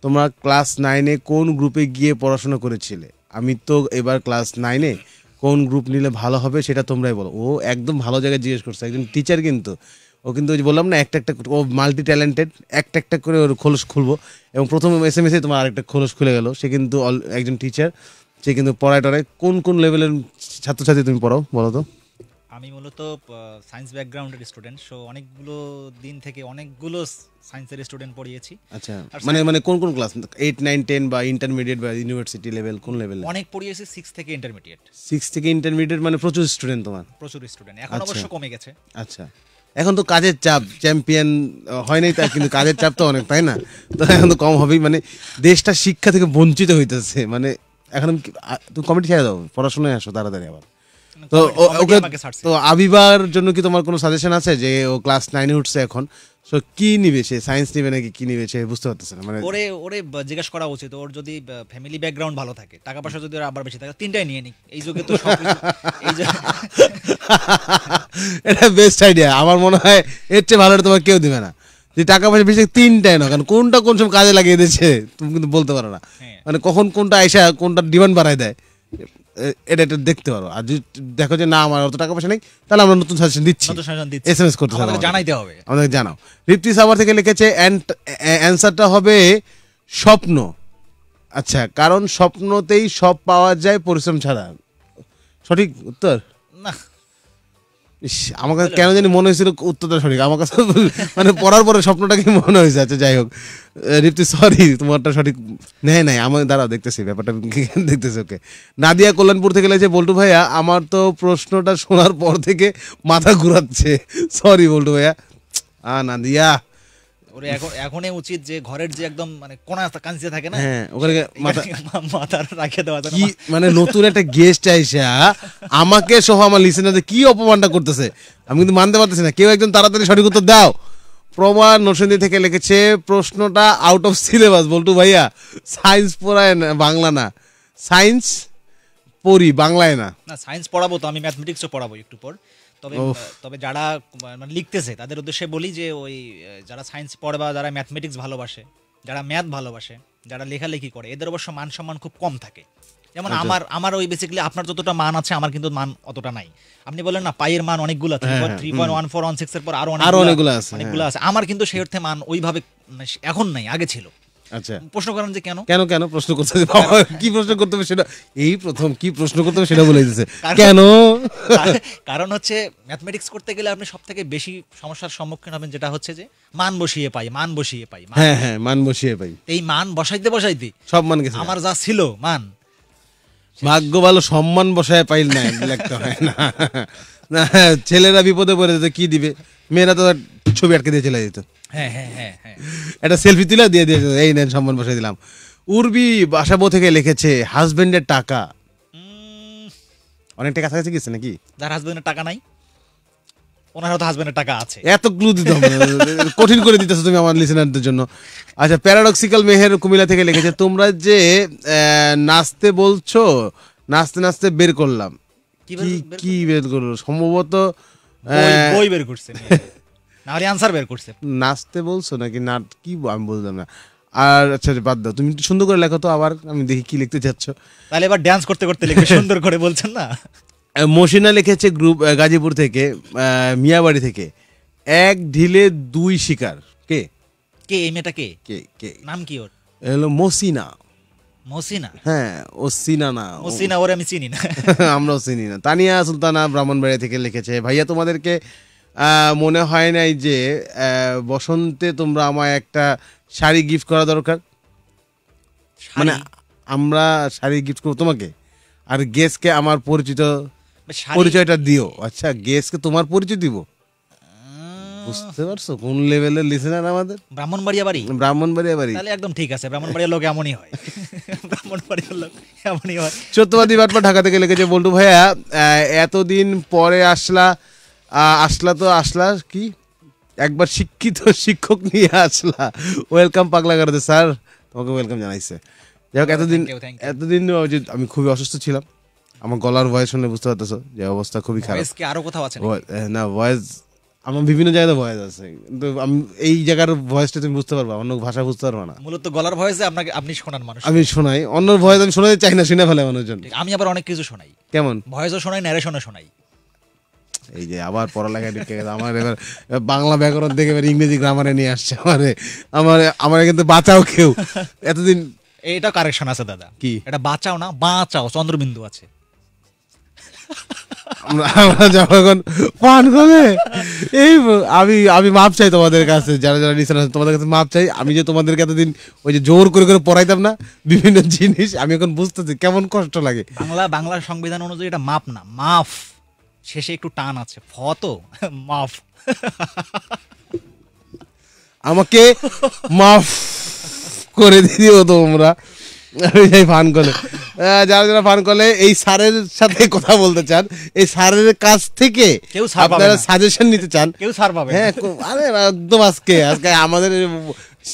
তোমরা ক্লাস 9-এ কোন গ্রুপে গিয়ে পড়াশোনা করেছিলে? আমি তো এবার ক্লাস 9-এ, কোন গ্রুপ নিলে ভালো হবে সেটা তোমরাই বলো। ও একদম ভালো জায়গায় জিজ্ঞেস করছে, একজন টিচার কিন্তু। ও কিন্তু বললাম না একটা একটা, ও মাল্টি ট্যালেন্টেড, একটা একটা করে ওর খোলস খুলবো। এবং প্রথম SMS-এ তোমার আরেকটা খোলস খুলে গেল। সে কিন্তু একজন টিচার, সে কিন্তু পড়ায় টড়ায়। কোন কোন লেভেলের ছাত্রছাত্রী তুমি পড়াও বলো তো? আমি মূলত সায়েন্স ব্যাকগ্রাউন্ডের স্টুডেন্ট, সো অনেকগুলো দিন থেকে অনেকগুলো সায়েন্সের স্টুডেন্ট পড়িয়েছি। আচ্ছা, মানে মানে কোন কোন ক্লাস? 8 9 10 বা ইন্টারমিডিয়েট বা ইউনিভার্সিটি লেভেল কোন লেভেল? অনেক পড়িয়েছি 6 থেকে ইন্টারমিডিয়েট। 6 থেকে ইন্টারমিডিয়েট মানে প্রচুর স্টুডেন্ট তোমার? প্রচুর স্টুডেন্ট, এখন অবশ্য কমে গেছে। আচ্ছা, এখন তো কাজের চাপ, চ্যাম্পিয়ন হয় নাই তা, কিন্তু কাজের চাপ তো অনেক, তাই না? তো এখন তো কম হবেই, মানে দেশটা শিক্ষা থেকে বঞ্চিত হইতেছে। মানে এখন তুমি কমেডি ছেড়ে দাও, পড়াশোনায় আসো তাড়াতাড়ি আবার। তো তো আবিবার জন্য কি তোমার কোনো সাজেশন আছে? যে ও ক্লাস 9-এ উঠছে এখন, সো কি নিবে সে? সায়েন্স নিবে নাকি কি নিবে সে বুঝতে পারতেছে না। মানে ওরে ওরে জিজ্ঞেস করা উচিত, ওর যদি ফ্যামিলি ব্যাকগ্রাউন্ড ভালো থাকে, টাকা পয়সা যদি আবার বেশি থাকে, তিনটাই নিয়ে নিক। এই যুগে তো সব এটা বেস্ট আইডিয়া আমার মনে হয়, এর চেয়ে ভালো তোমার কেউ দিবে না। যে টাকা পয়সা বেশি তিনটাই না, কারণ কোনটা কোন সব কাজে লাগিয়ে দিচ্ছে তুমি কিন্তু বলতে পারো না। মানে কখন কোনটা আইসা কোনটা ডিমান্ড বাড়ায় দেয় এটা এটা দেখতে পারো। আর যদি দেখো যে না আমার অত টাকা পয়সা নেই, তাহলে আমরা নতুন সাজেশন দিচ্ছি, SMS করতে হবে, জানাইতে হবে, আমাদের জানাও। রিপ্তি সাভার থেকে লিখেছে অ্যান্সারটা হবে স্বপ্ন। আচ্ছা, কারণ স্বপ্নতেই সব পাওয়া যায় পরিশ্রম ছাড়া। সঠিক উত্তর না, আমার কাছে কেন জানি মনে হয়েছিল উত্তরটা সঠিক আমার কাছে, মানে পড়ার পরে স্বপ্নটাকে মনে হয়েছে। আচ্ছা যাই হোক রিপ্তি, সরি তোমারটা সঠিক নেই নাই, আমার দ্বারা দেখতেছি ব্যাপারটা দেখতেছি। ওকে, নাদিয়া কল্যাণপুর থেকে লেগেছে, বল্টু ভাইয়া আমার তো প্রশ্নটা শোনার পর থেকে মাথা ঘুরাচ্ছে, সরি বল্টু ভাইয়া। নাদিয়া এখনই উচিত যে ঘরের যে একদম মানে কোনা কাঞ্চিয়ে থাকে না, হ্যাঁ ওখানে মাথা রাখিয়ে দেওয়া। মানে নতুন একটা গেস্ট আইসা আমাকে সহ আমার লিসেনারদের কি অপমানটা করতেছে আমি কিন্তু মানতে পারতেছি না। কেউ একজন তাড়াতাড়ি সঠিক উত্তর দাও। প্রমাণ নরসিংদী থেকে লিখেছে, প্রশ্নটা আউট অফ সিলেবাস বলতো ভাইয়া, সায়েন্স পড়ায় না বাংলা, না সায়েন্স পড়ি বাংলায় না, না সায়েন্স পড়াবো তো আমি, ম্যাথমেটিক্সও পড়াবো একটু পর। তবে তবে যারা মানে লিখতেছে তাদের উদ্দেশ্যে বলি যে ওই যারা সায়েন্স পড়ে বা যারা ম্যাথমেটিক্স ভালোবাসে, যারা ম্যাথ ভালোবাসে, যারা লেখালেখি করে, এদের অবশ্য মান সম্মান খুব কম থাকে। যেমন আমার ওই বেসিক্যালি আপনার যতটা মান আছে আমার কিন্তু মান অতটা নাই। আপনি বলেন না পায়ের মান অনেকগুলো আছে, 3.1416 এর পর আরো অনেকগুলো আছে, আমার কিন্তু সেই অর্থে মান ওইভাবে এখন নাই, আগে ছিল। আচ্ছা, প্রশ্ন করেন যে কেন কেন কেন প্রশ্ন করতে হবে, কি প্রশ্ন করতে হবে সেটা এই প্রথম কি প্রশ্ন করতে হবে সেটা বলে দিতেছে কেন। কারণ হচ্ছে ম্যাথমেটিক্স করতে গেলে আপনি সবথেকে বেশি সমস্যার সম্মুখীন হবেন, যেটা হচ্ছে যে মান বসিয়ে পাই। হ্যাঁ হ্যাঁ, মান বসিয়ে পাই, এই মান বসাইতে সব মান গেছে আমার যা ছিল মান। ভাগ্য ভালো সম্মান বসায় পাইল না, লাগতে হয় না। ছেলেরা বিপদে পড়ে যেত, কি দিবে, মেয়েরা তো ছবি আটকে দিয়ে চলে যেত। হ্যাঁ হ্যাঁ হ্যাঁ হ্যাঁ, একটা সেলফি তুলে দিয়ে দিয়ে এই নেন সম্মান বসাই দিলাম। উর্বি বাসাবো থেকে লিখেছে, হাজবেন্ডের টাকা, অনেক টাকা থাকছে কিছু নাকি? যার হাজবেন্ডের টাকা নাই ওনার হয়তো হাজবেন্ডের টাকা আছে। এত ক্লু দিতে হবে, কঠিন করে দিতেছো তুমি আমার লিসেনারদের জন্য। আচ্ছা, প্যারাডক্সিক্যাল মেহের কুমিল্লা থেকে লিখেছে, তোমরা যে নাচতে বলছো, নাচতে নাচতে বের করলাম কি বের করলো, সম্ভবত বই বের করছে নাহলে আনসার বের করছে। নাচতে বলছো নাকি নাট কি আমি বুঝলাম না। আর আচ্ছা বাদ দাও, তুমি সুন্দর করে লেখো তো, আবার আমি দেখি কি লিখতে চাচ্ছ। তাহলে এবার ডান্স করতে করতে লিখবে সুন্দর করে, বলছেন না। মসিনা লিখেছে গ্রুপ গাজীপুর থেকে, মিয়াবাড়ি থেকে, এক ঢিলে দুই শিকার। কে কে এই মেয়েটা, কে কে কে নাম কি ওর? হলো মসিনা। আমরাও চিনি না। তানিয়া সুলতানা ব্রাহ্মণবাড়িয়া থেকে লিখেছে, ভাইয়া তোমাদেরকে মনে হয় নাই যে বসন্তে তোমরা আমায় একটা শাড়ি গিফট করা দরকার? মানে আমরা শাড়ি গিফট করবো তোমাকে, আর গেসকে আমার পরিচয়টা দিও। আচ্ছা, গেসকে তোমার পরিচয় দিব? বুঝতে পারছো কোন লেভেলের লিসেনার আমাদের? ব্রাহ্মণবাড়িয়া বাড়ি, ব্রাহ্মণবাড়িয়া বাড়ি, তাহলে একদম ঠিক আছে। ব্রাহ্মণবাড়িয়ার লোক এমনই হয়, ব্রাহ্মণবাড়িয়ার লোক এমনই হয়। চৈতবাদী বাটপা ঢাকা থেকে লিখেছে, বল্টু ভাইয়া এতদিন পরে আসলা কি একবার শিক্ষিত শিক্ষক নিয়ে আসলা, ওয়েলকাম পাগলা করতে স্যার, তোমাকে ওয়েলকাম জানাইছে। যাই হোক, এতদিন আমি খুবই অসুস্থ ছিলাম, আমার গলার ভয়েস শুনে বুঝতে পারতেছ যে অবস্থা খুবই খারাপ। আরো কোথাও আছে না ভয়েস? আমার বিভিন্ন জায়গাতে ভয়েস আছে, কিন্তু আমি এই জায়গার ভয়েসটা তুমি বুঝতে পারবা, অন্য ভাষা বুঝতে পারবা না। মূলত গলার ভয়েসে আপনাকে আপনি শোনান মানুষ, আমি শোনাই অন্য ভয়েস, আমি শোনাতে চাই না, শুনে ফেলে মানুষজন। আমি আবার অনেক কিছু শোনাই, কেমন ভয়েসও শোনাই, ন্যারেশনও শোনাই। এই যে আবার পড়ালেখা ঢুকে গেছে আমার, এবার বাংলা ব্যাকরণ থেকে এবার ইংরেজি গ্রামারে নিয়ে আসছে আমার কিন্তু বাঁচাও কেউ এতদিন। এটা কারেকশন আছে দাদা, কি এটা বাঁচাও না, বাঁচাও, চন্দ্রবিন্দু আছে। আমি মাপ চাই তোমাদের কাছে, যারা যারা নিছেন তোমাদের কাছে মাপ চাই। আমি যে তোমাদেরকে এতদিন ওই যে জোর করে করে পড়াইতাম না বিভিন্ন জিনিস, আমি এখন বুঝতেছি কেমন কষ্ট লাগে। বাংলার সংবিধান অনুযায়ী এটা মাপ না, মাফ, শেষে একটু টান আছে, ফ তো মাফ। আমাকে মাফ করে দিও তোমরা। যারা যারা ফান করলে এই স্যারের সাথে কথা বলতে চান, এই স্যারের কাছ থেকে আপনারা সাজেশন নিতে চান, কেউ স্যার পাবে? হ্যাঁ, আরে একদম আজকে আমাদের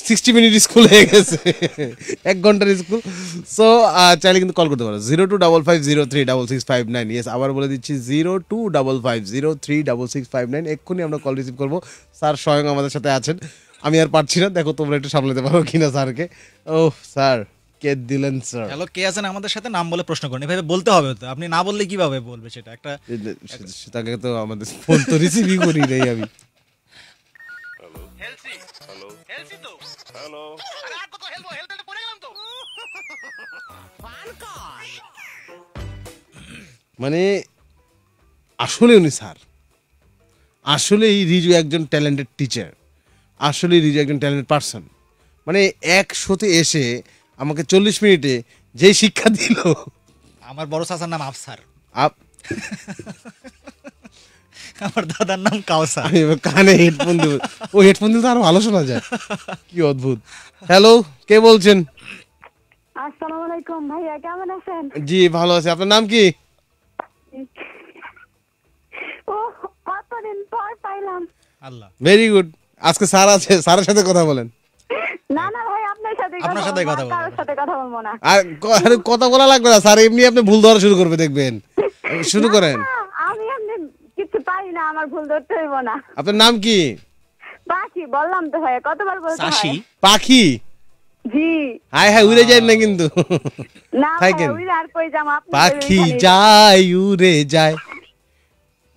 60 মিনিট স্কুল হয়ে গেছে, 1 ঘন্টার স্কুল। সো চাইলে কিন্তু কল করতে পারো 0255036659। ইয়েস, আবার বলে দিচ্ছি 0255036659। এক্ষুনি আমরা কল রিসিভ করবো, স্যার স্বয়ং আমাদের সাথে আছেন। আমি আর পারছি না, দেখো তোমরা একটু সামলাতে পারো কিনা স্যারকে। ও স্যার কে দিলেন স্যার? হ্যালো, কে আছেন আমাদের সাথে? নাম বলে প্রশ্ন করুন, এভাবে বলতে হবে তো, আপনি না বললে কিভাবে বলবে সেটা? একটা সেটাকে তো আমাদের ফোন তো রিসিভই করি নাই আমি। হ্যালো হেলসি, হ্যালো হেলসি তো, হ্যালো আরে আর কত হেলবো, হেলতে তো পড়ে গেলাম তো। ফান কর মানে আসলে উনি স্যার, আসলে এই রিজু একজন ট্যালেন্টেড টিচার, আসলে রিজু একজন ট্যালেন্টেড পারসন। মানে 100-তে এসে আমাকে 40 মিনিটে যে শিক্ষা দিল। আমার বড় চাচার নাম আফসার, আমার দাদার নাম কাউসার। কানে হেডফোন দিব, ও হেডফোন দিলে আরো ভালো শোনা যায়, কি অদ্ভুত। হ্যালো, কে বলছেন? আসসালামু আলাইকুম ভাইয়া, কেমন আছেন? জি ভালো আছি, আপনার নাম কি? ও কতদিন পর পাইলাম। আল্লাহ, ভেরি গুড। আজকে স্যার আছে, স্যারের সাথে কথা বলেন। না না ভাই, আপনার সাথে কথা বলবো, আপনার সাথে কথা বলবো না। আর কথা বলা লাগবে না স্যার, এমনি আপনি ভুল ধরা শুরু করবে, দেখবেন। শুরু করেন। আমি এমনি কিছু পারি না, আমার ভুল ধরতে হইব না। আপনার নাম কি? পাখি, বললাম তো ভাই, কতবার বলতে হয় পাখি? পাখি জি। হাই হাই, উড়ে যায় না কিন্তু। না উড়ে আর কই যাম, আপনি পাখি যায় উড়ে যায়।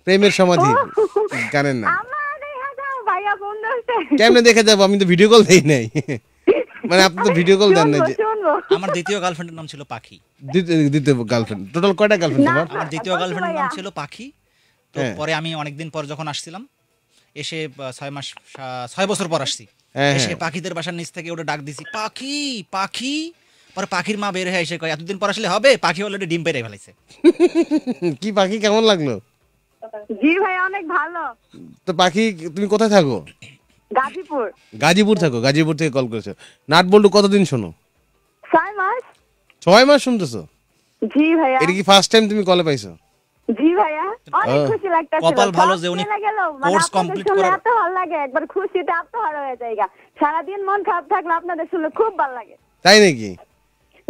প্রেমের সমাধি জানেন না? আমার দেখা যাও ভাইয়া, ফোন ধরতে কেমনে দেখে যাব? আমি তো ভিডিও কল দেই নাই। মানে আপনি তো ভিডিও কল দেন না? আমার দ্বিতীয় গার্লফ্রেন্ডের নাম ছিল পাখি। দ্বিতীয় গার্লফ্রেন্ড? টোটাল কয়টা গার্লফ্রেন্ড তোমার? আমার দ্বিতীয় গার্লফ্রেন্ডের নাম ছিল পাখি। তো পরে আমি অনেক দিন পর যখন আসছিলাম, এসে 6 বছর পর আসছি, এসে পাখিদের বাসার নিচ থেকে ওটা ডাক দিছি, পাখি পাখি। পরে পাখির মা বের হয়ে এসে কয়, এতদিন পর আসলে হবে, পাখি অলরেডি ডিম পেড়ে ফেলাইছে। কি পাখি, কেমন লাগলো? জি ভাই অনেক ভালো। তো পাখি তুমি কোথায় থাকো? গাজীপুর। গাজীপুর থাকো? গাজীপুর থেকে কল করেছো। নাট বল্টু কতদিন শোনো? 6 মাস। 6 মাস শুনতেছো? জি ভাইয়া। এটা কি ফার্স্ট টাইম তুমি কল পাইছো? জি ভাইয়া, অনেক খুশি লাগতাছে। কপাল ভালো যে উনি কোর্স কমপ্লিট করে, এত ভালো লাগে, একবার খুশিতে আত্মহারা হয়ে যায়গা। সারা দিন মন খারাপ থাকলে আপনাদের শুনলে খুব ভালো লাগে। তাই নাকি?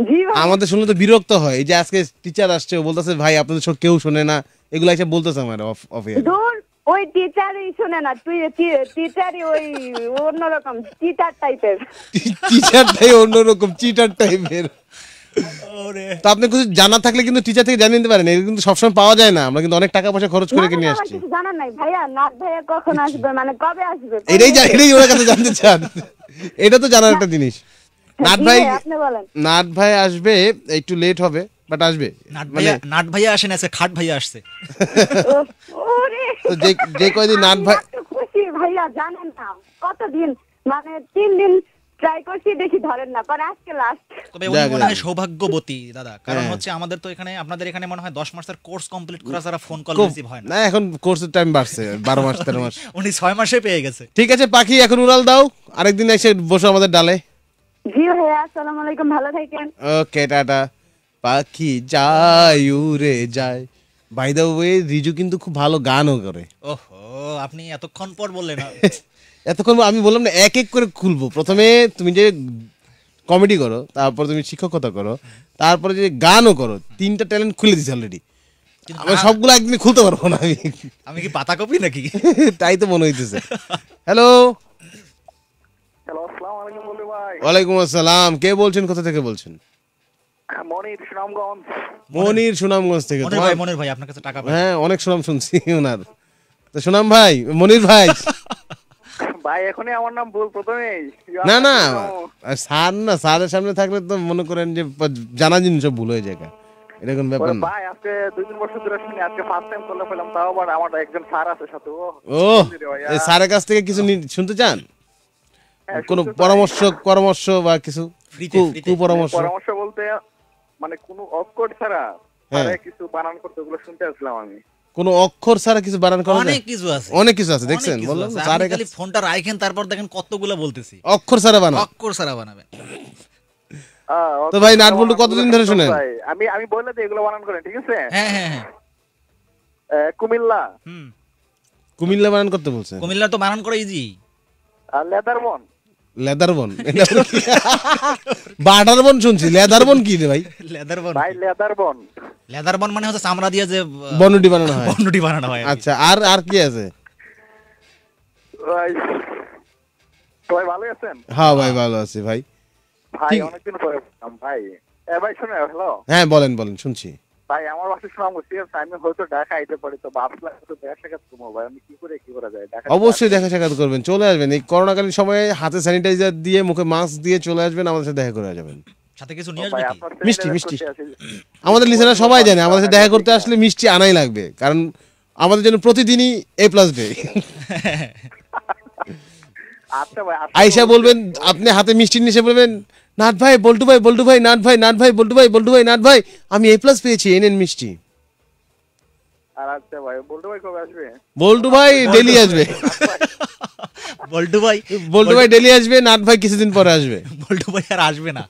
জি ভাই, আমাদের শুনলে তো বিরক্ত হয়। এই যে আজকে টিচার আসছে, ও বলতাছে ভাই আপনাদের সব কেউ শুনে না, এগুলা এসে বলতাছে আমার অফ এ। ওই টিচারই শুনে না, তুই টিচারই ওই অন্যরকম চিটার টাইপের। টিচারটাই অন্যরকম চিটার টাইপের। ওরে, তো আপনি কিছু জানা থাকলে কিন্তু টিচার থেকে জানিয়ে নিতে পারেন, এটা কিন্তু সবসময় পাওয়া যায় না। আমরা কিন্তু অনেক টাকা পয়সা খরচ করে কিনে আসছি। জানা নাই ভাইয়া, নাট ভাইয়া কখন আসবে, মানে কবে আসবে, এটাই ওর কাছে জানতে চান। এটা তো জানার একটা জিনিস। নাট ভাই, নাট ভাই আসবে, একটু লেট হবে বাট আসবে। নাট ভাইয়া আসেন, আজকে খাট ভাইয়া আসছে। যে কয়দিন নাট ভাই খুশি ভাইয়া জানেন না, কতদিন মানে 3 দিন ট্রাই করছি, দেখি ধরেন না, পর আজকে লাস্ট। তবে উনি মনে হয় সৌভাগ্যবতী দাদা, কারণ হচ্ছে আমাদের তো এখানে আপনাদের এখানে মনে হয় 10 মাসের কোর্স কমপ্লিট করা ছাড়া ফোন কল রিসিভ হয় না। না এখন কোর্সের টাইম বাড়ছে, 12 মাস 13 মাস, উনি 6 মাসে পেয়ে গেছে। ঠিক আছে পাখি, এখন উড়াল দাও, আরেকদিন এসে বসো আমাদের ডালে। জি ভাইয়া, আসসালামু আলাইকুম, ভালো থাকেন। Okay tata. পাখি যায় উড়ে যায়। বাই দ্য ওয়ে রিজু কিন্তু খুব ভালো গানও করে। ওহো, আপনি এতক্ষণ পর বললেন। এতক্ষণ আমি বললাম না, এক এক করে খুলবো। প্রথমে তুমি যে কমেডি করো, তারপর তুমি শিক্ষকতা করো, তারপরে যে গানও করো, 3টা ট্যালেন্ট খুলে দিচ্ছি অলরেডি। আমি সবগুলো একদিন খুলতে পারবো না। আমি কি পাতাকপি নাকি? তাই তো মনে হইতেছে। হ্যালো, আসসালামু আলাইকুম। ওয়ালাইকুম আসসালাম। কে বলছেন, কোথা থেকে বলছেন? মনির, সুনামগঞ্জ। মনির সুনামগঞ্জ থেকে। মনির ভাই, আপনার কাছে টাকা? হ্যাঁ, অনেক সুনাম শুনছি ওনার। তো সুনাম ভাই, মনির ভাই ভাই, এখনই আমার নাম বল প্রথমেই। না না স্যার, না স্যারের সামনে থাকলে তো মনে করেন যে জানা জিনিস সব ভুল হয়ে যায়, এরকম ব্যাপার না ভাই। আজকে 2 দিন বছর ধরে শুনি, আজকে ফার্স্ট টাইম কল পেলাম, তাও আবার আমার একজন স্যার আছে সাথে। ও এই স্যারের কাছ থেকে কিছু শুনতে চান? কোনো পরামর্শ বা কিছু পরামর্শ? পরামর্শ বলতে মানে কোনো অক্ষর ছাড়া কিছু বানান করতে, ওগুলো শুনতে আসলাম আমি। কোনো অক্ষর ছাড়া কিছু বানান করা যায়? অনেক কিছু আছে দেখছেন, বললাম স্যার খালি ফোনটা রাখেন, তারপর দেখেন কতগুলো বলতেছি। অক্ষর ছাড়া বানাবেন তো ভাই। নাট বল্টু কতদিন ধরে শুনেন? আমি বলে দিই, এগুলো বানান করেন, ঠিক আছে? হ্যাঁ হ্যাঁ। কুমিল্লা। কুমিল্লা বানান করতে বলছেন? কুমিল্লা তো বানান করে ইজি। আর লেদারবন। বাটারবন শুনছি, লেদারবন কি রে ভাই? লেদারবন মানে হচ্ছে চামড়া দিয়ে যে বনুটি বানানো হয়। আচ্ছা, আর কি আছে? ভাই ভালো আছেন? হ্যাঁ ভাই ভালো আছি ভাই। ভাই অনেকদিন পরে ভাই। ভাই শুনে, হ্যালো। হ্যাঁ বলেন, শুনছি ভাই। আমার বাসা সুনামগঞ্জ, আমি হয়তো ঢাকা আইতে পারি, তো ভাবলাম তো দেখা সাক্ষাৎ করব ভাই। আমি কি করা যায়? অবশ্যই দেখা সাক্ষাৎ করবেন, চলে আসবেন। এই করোনাকালীন সময়ে হাতে স্যানিটাইজার দিয়ে, মুখে মাস্ক দিয়ে চলে আসবেন, আমাদের সাথে দেখা করে যাবেন। সাথে কিছু নিয়ে আসবেন কি? মিষ্টি। আমাদের লিসেনাররা সবাই জানে, আমাদের সাথে দেখা করতে আসলে মিষ্টি আনাই লাগবে, কারণ আমাদের জন্য প্রতিদিনই A+ ডে। আচ্ছা ভাই, আয়শা বলবেন, আপনি হাতে মিষ্টি নিয়ে বলবেন, নাট ভাই, বল্টু ভাই, নাট ভাই, নাট ভাই আমি A+ পেয়েছি, এনেন মিষ্টি। আর আচ্ছা ভাই, বল্টু ভাই ডেইলি আসবে, নাট ভাই কিছুদিন পরে আসবে। বল্টু ভাই আর আসবে না।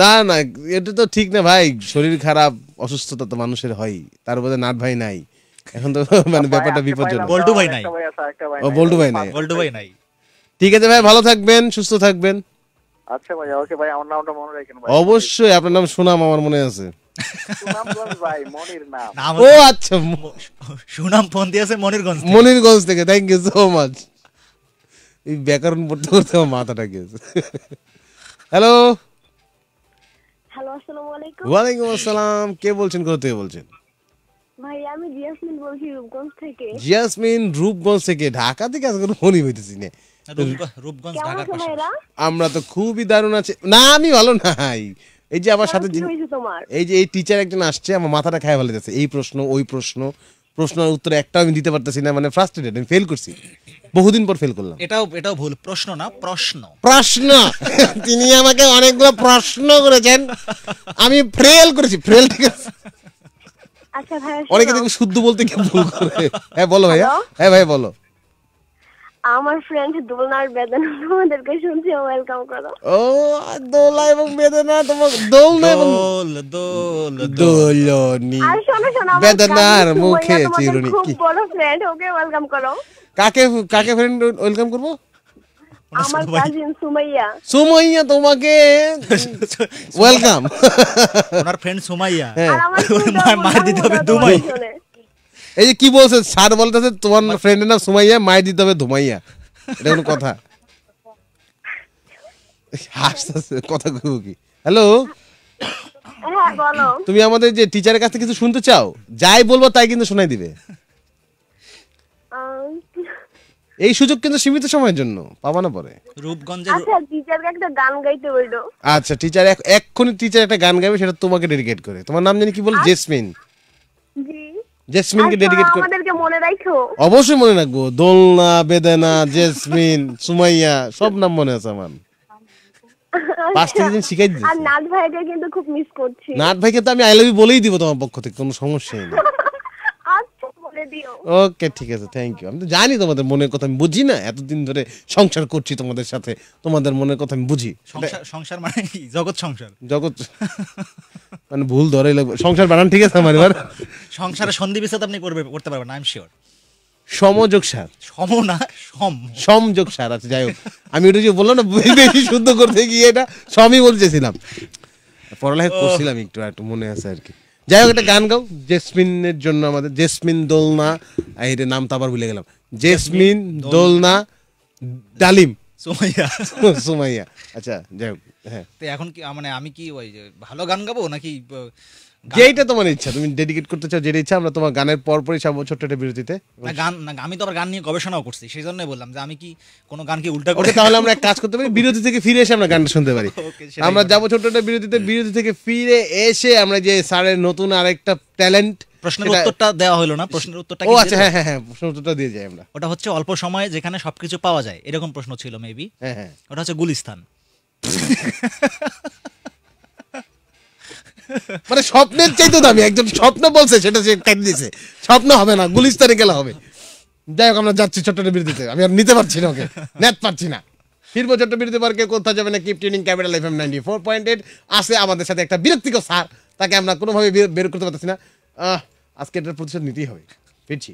না এটা তো ঠিক না ভাই, শরীর খারাপ, অসুস্থতা তো মানুষের হয়, তার মধ্যে নাট ভাই নাই এখন তো, মানে ব্যাপারটা বিপজ্জনক। বল্টু ভাই নাই। ঠিক আছে ভাই, ভালো থাকবেন, সুস্থ থাকবেন। আচ্ছা ভাই, ওকে ভাই, আমার নামটা মনে রাখেন ভাই। অবশ্যই, আপনার নাম সুনাম আমার মনে আছে। সুনাম ভাই, মনির নাম। ও আচ্ছা, সুনাম ফোন দিয়েছে মনিরগঞ্জ থেকে। Thank you so much. এই ব্যাকরণ পড়তে পড়তে আমার মাথাটা গেছে। হ্যালো, আসসালামু আলাইকুম। ওয়া আলাইকুম আসসালাম। কে বলছেন, কোথা থেকে বলছেন? ভাই আমি জিয়াসমিন বলছি, রূপগঞ্জ থেকে। জিয়াসমিন, রূপগঞ্জ থেকে। ঢাকা থেকে আজকে ফোনই হইতেছি না। রূপগঞ্জ, ঢাকা পাশে। আমরা তো খুবই দারুণ আছি। না আমি ভালো নাই। এই যে আমার সাথে এই টিচার একজন আসছে, আমার মাথাটা খায় ভালো যাচ্ছে। এই প্রশ্ন, ওই প্রশ্নের উত্তর একটাও আমি দিতে পারতেছি না, মানে ফ্রাস্ট্রেটেড, আমি ফেল করছি। বহুদিন পর ফেল করলাম। এটাও ভুল, প্রশ্ন না, প্রশ্ন। তিনি আমাকে অনেকগুলো প্রশ্ন করেছেন, আমি ফেল করেছি। ফেল, ঠিক আছে। আচ্ছা ভাই, অনেকে দেখো শুদ্ধ বলতে কি ভুল করে। হ্যাঁ বলো ভাইয়া। হ্যাঁ ভাই বলো। আমার ফ্রেন্ড দোলনার বেদনা তোমাদেরকে শুনছি, ওয়েলকাম করো। ও দোলা এবং বেদনা, তোমার দোলনা এবং দোলনি আর শোনো বেদনার মুখে চিরুনি। খুব বড় ফ্রেন্ড, ওকে ওয়েলকাম করো। কাকে ফ্রেন্ড ওয়েলকাম করব? আমার কাজিন সুমাইয়া তোমাকে ওয়েলকাম। আমার ফ্রেন্ড সুমাইয়া। আর আমার মার দিতে হবে দুমাই। এই যে কি বলছে স্যার, বলতেছে তোমার ফ্রেন্ডের নাম সুমাইয়া, মাই দিতে হবে ধুমাইয়া। এটা কোন কথা? হাসতেছে, কথা কইব কি? হ্যালো, হ্যাঁ বলো। তুমি আমাদের যে টিচারের কাছে কিছু শুনতে চাও, যাই বলবো তাই কিন্তু শোনাই দিবে। এই সুযোগ কিন্তু সীমিত সময়ের জন্য পাবা না পরে। রূপগঞ্জে আচ্ছা টিচারকে একটা গান গাইতে বললো। আচ্ছা টিচার এক্ষুনি টিচার একটা গান গাইবে, সেটা তোমাকে ডেডিকেট করে। তোমার নাম জানি কি বল? জেসমিন। জি জেসমিনকে ডেডিকেট করো। আমাদেরকে মনে রাখো। অবশ্যই মনে রাখবো। দোলনা, বেদনা, জেসমিন, সুমাইয়া সব নাম মনে আছে আমার। পাঁচটা দিন শিখাই দিছি। আর নাথ ভাইকে কিন্তু খুব মিস করছি। নাথ ভাইকে তো আমি আই লাভ ইউ বলেই দিব তোমার পক্ষ থেকে, কোনো সমস্যা নেই। ওকে ঠিক আছে, থ্যাংক ইউ। আমি তো জানি তোমাদের মনের কথা আমি বুঝি না, এতদিন ধরে সংসার করছি তোমাদের সাথে, তোমাদের মনের কথা আমি বুঝি। সংসার মানে কি? জগৎ সংসার, জগৎ মানে ভুল ধরে সংসার বানান ঠিক আছে আমার। এবার সংসারে সন্ধি বিচ্ছেদ আপনি করতে পারবেন না, আই এম শিওর। সমযোগ সার, সম না সম, সমযোগ সার আছে। যাই হোক আমি ওটা যে বললাম না বেশি শুদ্ধ করতে গিয়ে এটা সমই বলতেছিলাম, পড়ালেখা করছিলাম একটু একটু মনে আছে আর কি। যাই হোক একটা গান গাও জেসমিনের জন্য আমাদের। জেসমিন দোলনা, এর নাম তো আবার ভুলে গেলাম। জেসমিন দোলনা ডালিম সুমাইয়া, সুমাইয়া। আচ্ছা যাই হোক, হ্যাঁ তো এখন কি মানে আমি কি ওই ভালো গান গাবো নাকি যেটা তোমার ইচ্ছা, তুমি ডেডিকেট করতে চাও যেটা ইচ্ছা। আমরা তোমার গানের পরপরই সব ছোট্ট একটা বিরতিতে গান, আমি তো আবার গান নিয়ে গবেষণাও করছি, সেই জন্যই বললাম যে আমি কি কোনো গান কি উল্টা করে। তাহলে আমরা এক কাজ করতে পারি, বিরতি থেকে ফিরে এসে আমরা গানটা শুনতে পারি। আমরা যাবো ছোট্ট একটা বিরতিতে, বিরতি থেকে ফিরে এসে আমরা যে স্যারের নতুন আরেকটা ট্যালেন্ট, প্রশ্নের উত্তরটা দেওয়া হলো না, প্রশ্নের উত্তরটা ও আচ্ছা হ্যাঁ হ্যাঁ হ্যাঁ প্রশ্নের উত্তরটা দিয়ে যাই আমরা। ওটা হচ্ছে অল্প সময়ে যেখানে সবকিছু পাওয়া যায়, এরকম প্রশ্ন ছিল মেবি। হ্যাঁ হ্যাঁ ওটা হচ্ছে গুলিস্তান। মানে স্বপ্নের চাইতো দামি, একজন স্বপ্ন বলছে সেটা সে কেটে দিয়েছে। স্বপ্ন হবে না, গুলিস্তানে গেলে হবে। যাই হোক আমরা যাচ্ছি ছোট্ট বিরতিতে, আমি আর নিতে পারছি না, ওকে নেট পাচ্ছি না। ফিরবো ছোট্ট বিরতি পর, কে কোথাও যাবে না, কিপ টিউনিং ক্যাপিটাল এফএম 94.8। আসে আমাদের সাথে একটা বিরক্তিকর স্যার, তাকে আমরা কোনোভাবে বের করতে পারতেছি না। আজকে এটার প্রতিশোধ নিতেই হবে। ফিরছি।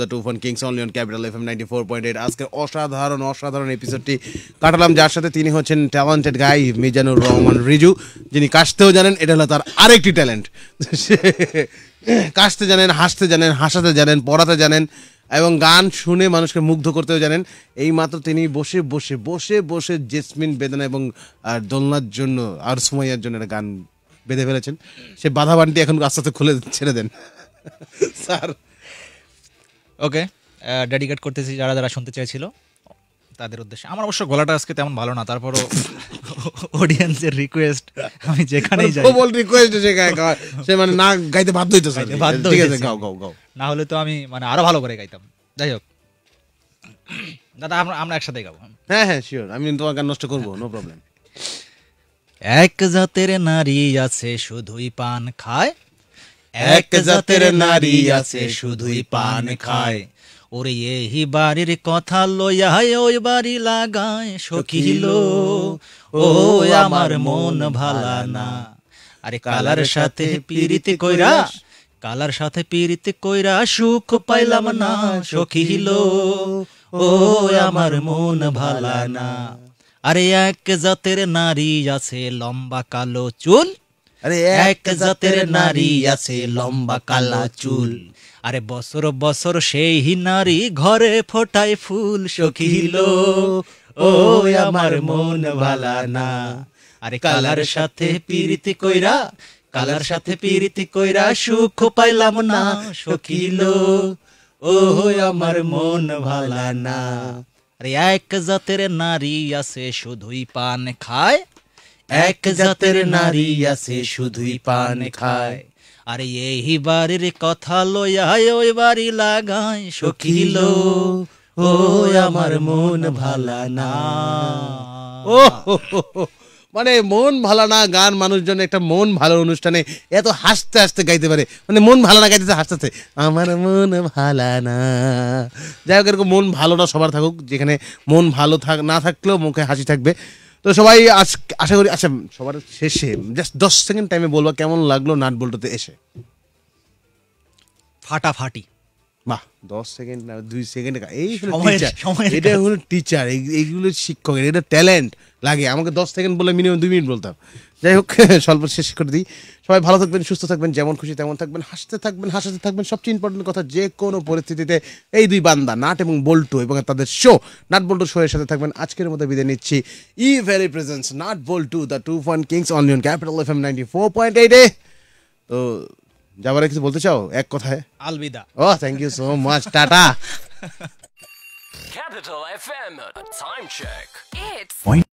The two von kings only on capital FM 94.8। আজকের অসাধারণ এপিসোডটি কাটালাম, যার সাথে তিনি হচ্ছেন ট্যালেন্টেড গাই মিজানুর রহমান রিজু, যিনি কাশতেও জানেন। এটা হলো তার আরেকটি ট্যালেন্ট, কাশতে জানেন, হাসতে জানেন, হাসাতে জানেন, পড়াতে জানেন এবং গান শুনে মানুষকে মুগ্ধ করতেও জানেন। এই মাত্র তিনি বসে জেসমিন বেদনা এবং আর দোলনার জন্য আর সুমাইয়ার জন্য একটা গান বেঁধে ফেলেছেন। সে বাধা বানটি এখন আস্তে আস্তে খুলে ছেড়ে দেন স্যার। ওকে, ডেডিকেট করতেছি যারা যারা শুনতে চাইছিল তাদের উদ্দেশ্যে। আমার অবশ্য গলাটা আজকে তেমন ভালো না, তারপরও অডিয়েন্সের রিকোয়েস্ট, আমি যেখানেই যাই বল রিকোয়েস্ট, সে মানে না গাইতে বাধ্য হইতো। ঠিক আছে, গাও গাও গাও, না হলে তো আমি মানে আরো ভালো করে গাইতাম। যাই হোক দাদা, আমরা একসাথে গাবো। হ্যাঁ হ্যাঁ শিওর, আমি তোমার গান নষ্ট করবো, নো প্রবলেম। এক জাতের নারী আছে শুধুই পান খায়, এক জাতের নারী আছে শুধুই পান খায়, ওরে এই বাড়ির কথা লইয়া ওই বাড়ি লাগায় সখিল, ও আমার মন ভালা না। আরে কালার সাথে পীড়িতে কইরা, কালার সাথে পীড়িতে কইরা সুখ পাইলাম না সখিল, ও আমার মন ভালা না। আরে এক জাতের নারী আছে লম্বা কালো চুল, আরে এক জাতের নারী আছে লম্বা কালো চুল, আরে বছর বছর সেই নারী ঘরে ফোটায় ফুল সখিল, ও আমার মন ভালা না। আরে কালার সাথে পীড়িতি কইরা, কালার সাথে পীড়িতি কইরা সুখ পাইলাম না সখিল, ও আমার মন ভালা না। আরে এক জাতের নারী আছে শুধুই পান খায়, এক জাতের নারী আছে শুধুই পান খায়, আরে এই বাড়ির কথা লইয়া ওই বাড়ি লাগায় সখিল, ও আমার মন ভালা না। ও মানে মন ভালো না গান মানুষজন একটা মন ভালো অনুষ্ঠানে এত হাসতে হাসতে গাইতে পারে, মানে মন ভালো না গাইতেছে হাসতেছে আমার মন ভালো না। যাই হোক, এরকম মন ভালোটা সবার থাকুক, যেখানে মন ভালো না থাকলেও মুখে হাসি থাকবে। তো সবাই আশা করি। আচ্ছা, সবার শেষে জাস্ট 10 সেকেন্ড টাইমে বলবো কেমন লাগলো নাট বল্টুতে এসে। ফাটাফাটি, বাহ। 10 সেকেন্ড না, 2 সেকেন্ড, এটা হলো টিচার, এইগুলো শিক্ষকের, এটা ট্যালেন্ট লাগে। আমাকে 10 সেকেন্ড বলে মিনিমাম 2 মিনিট বলতাম। যাই হোক, স্বল্প শেষ করে দিই। সবাই ভালো থাকবেন, সুস্থ থাকবেন, যেমন খুশি তেমন থাকবেন, হাসতে থাকবেন, হাসাতে থাকবেন। সবচেয়ে ইম্পর্টেন্ট কথা, যে কোনো পরিস্থিতিতে এই দুই বান্দা নাট এবং বল্টু এবং তাদের শো নাট বল্টু শো এর সাথে থাকবেন। আজকের মতো বিদায় নিচ্ছি। ই ভেরি প্রেজেন্স নাট বল্টু the two von kings only on capital FM 94.8 এ। তো যাবার কিছু বলতে চাও এক কথায়? আলবিদা। ও thank you so much, tata. Capital FM time check. It's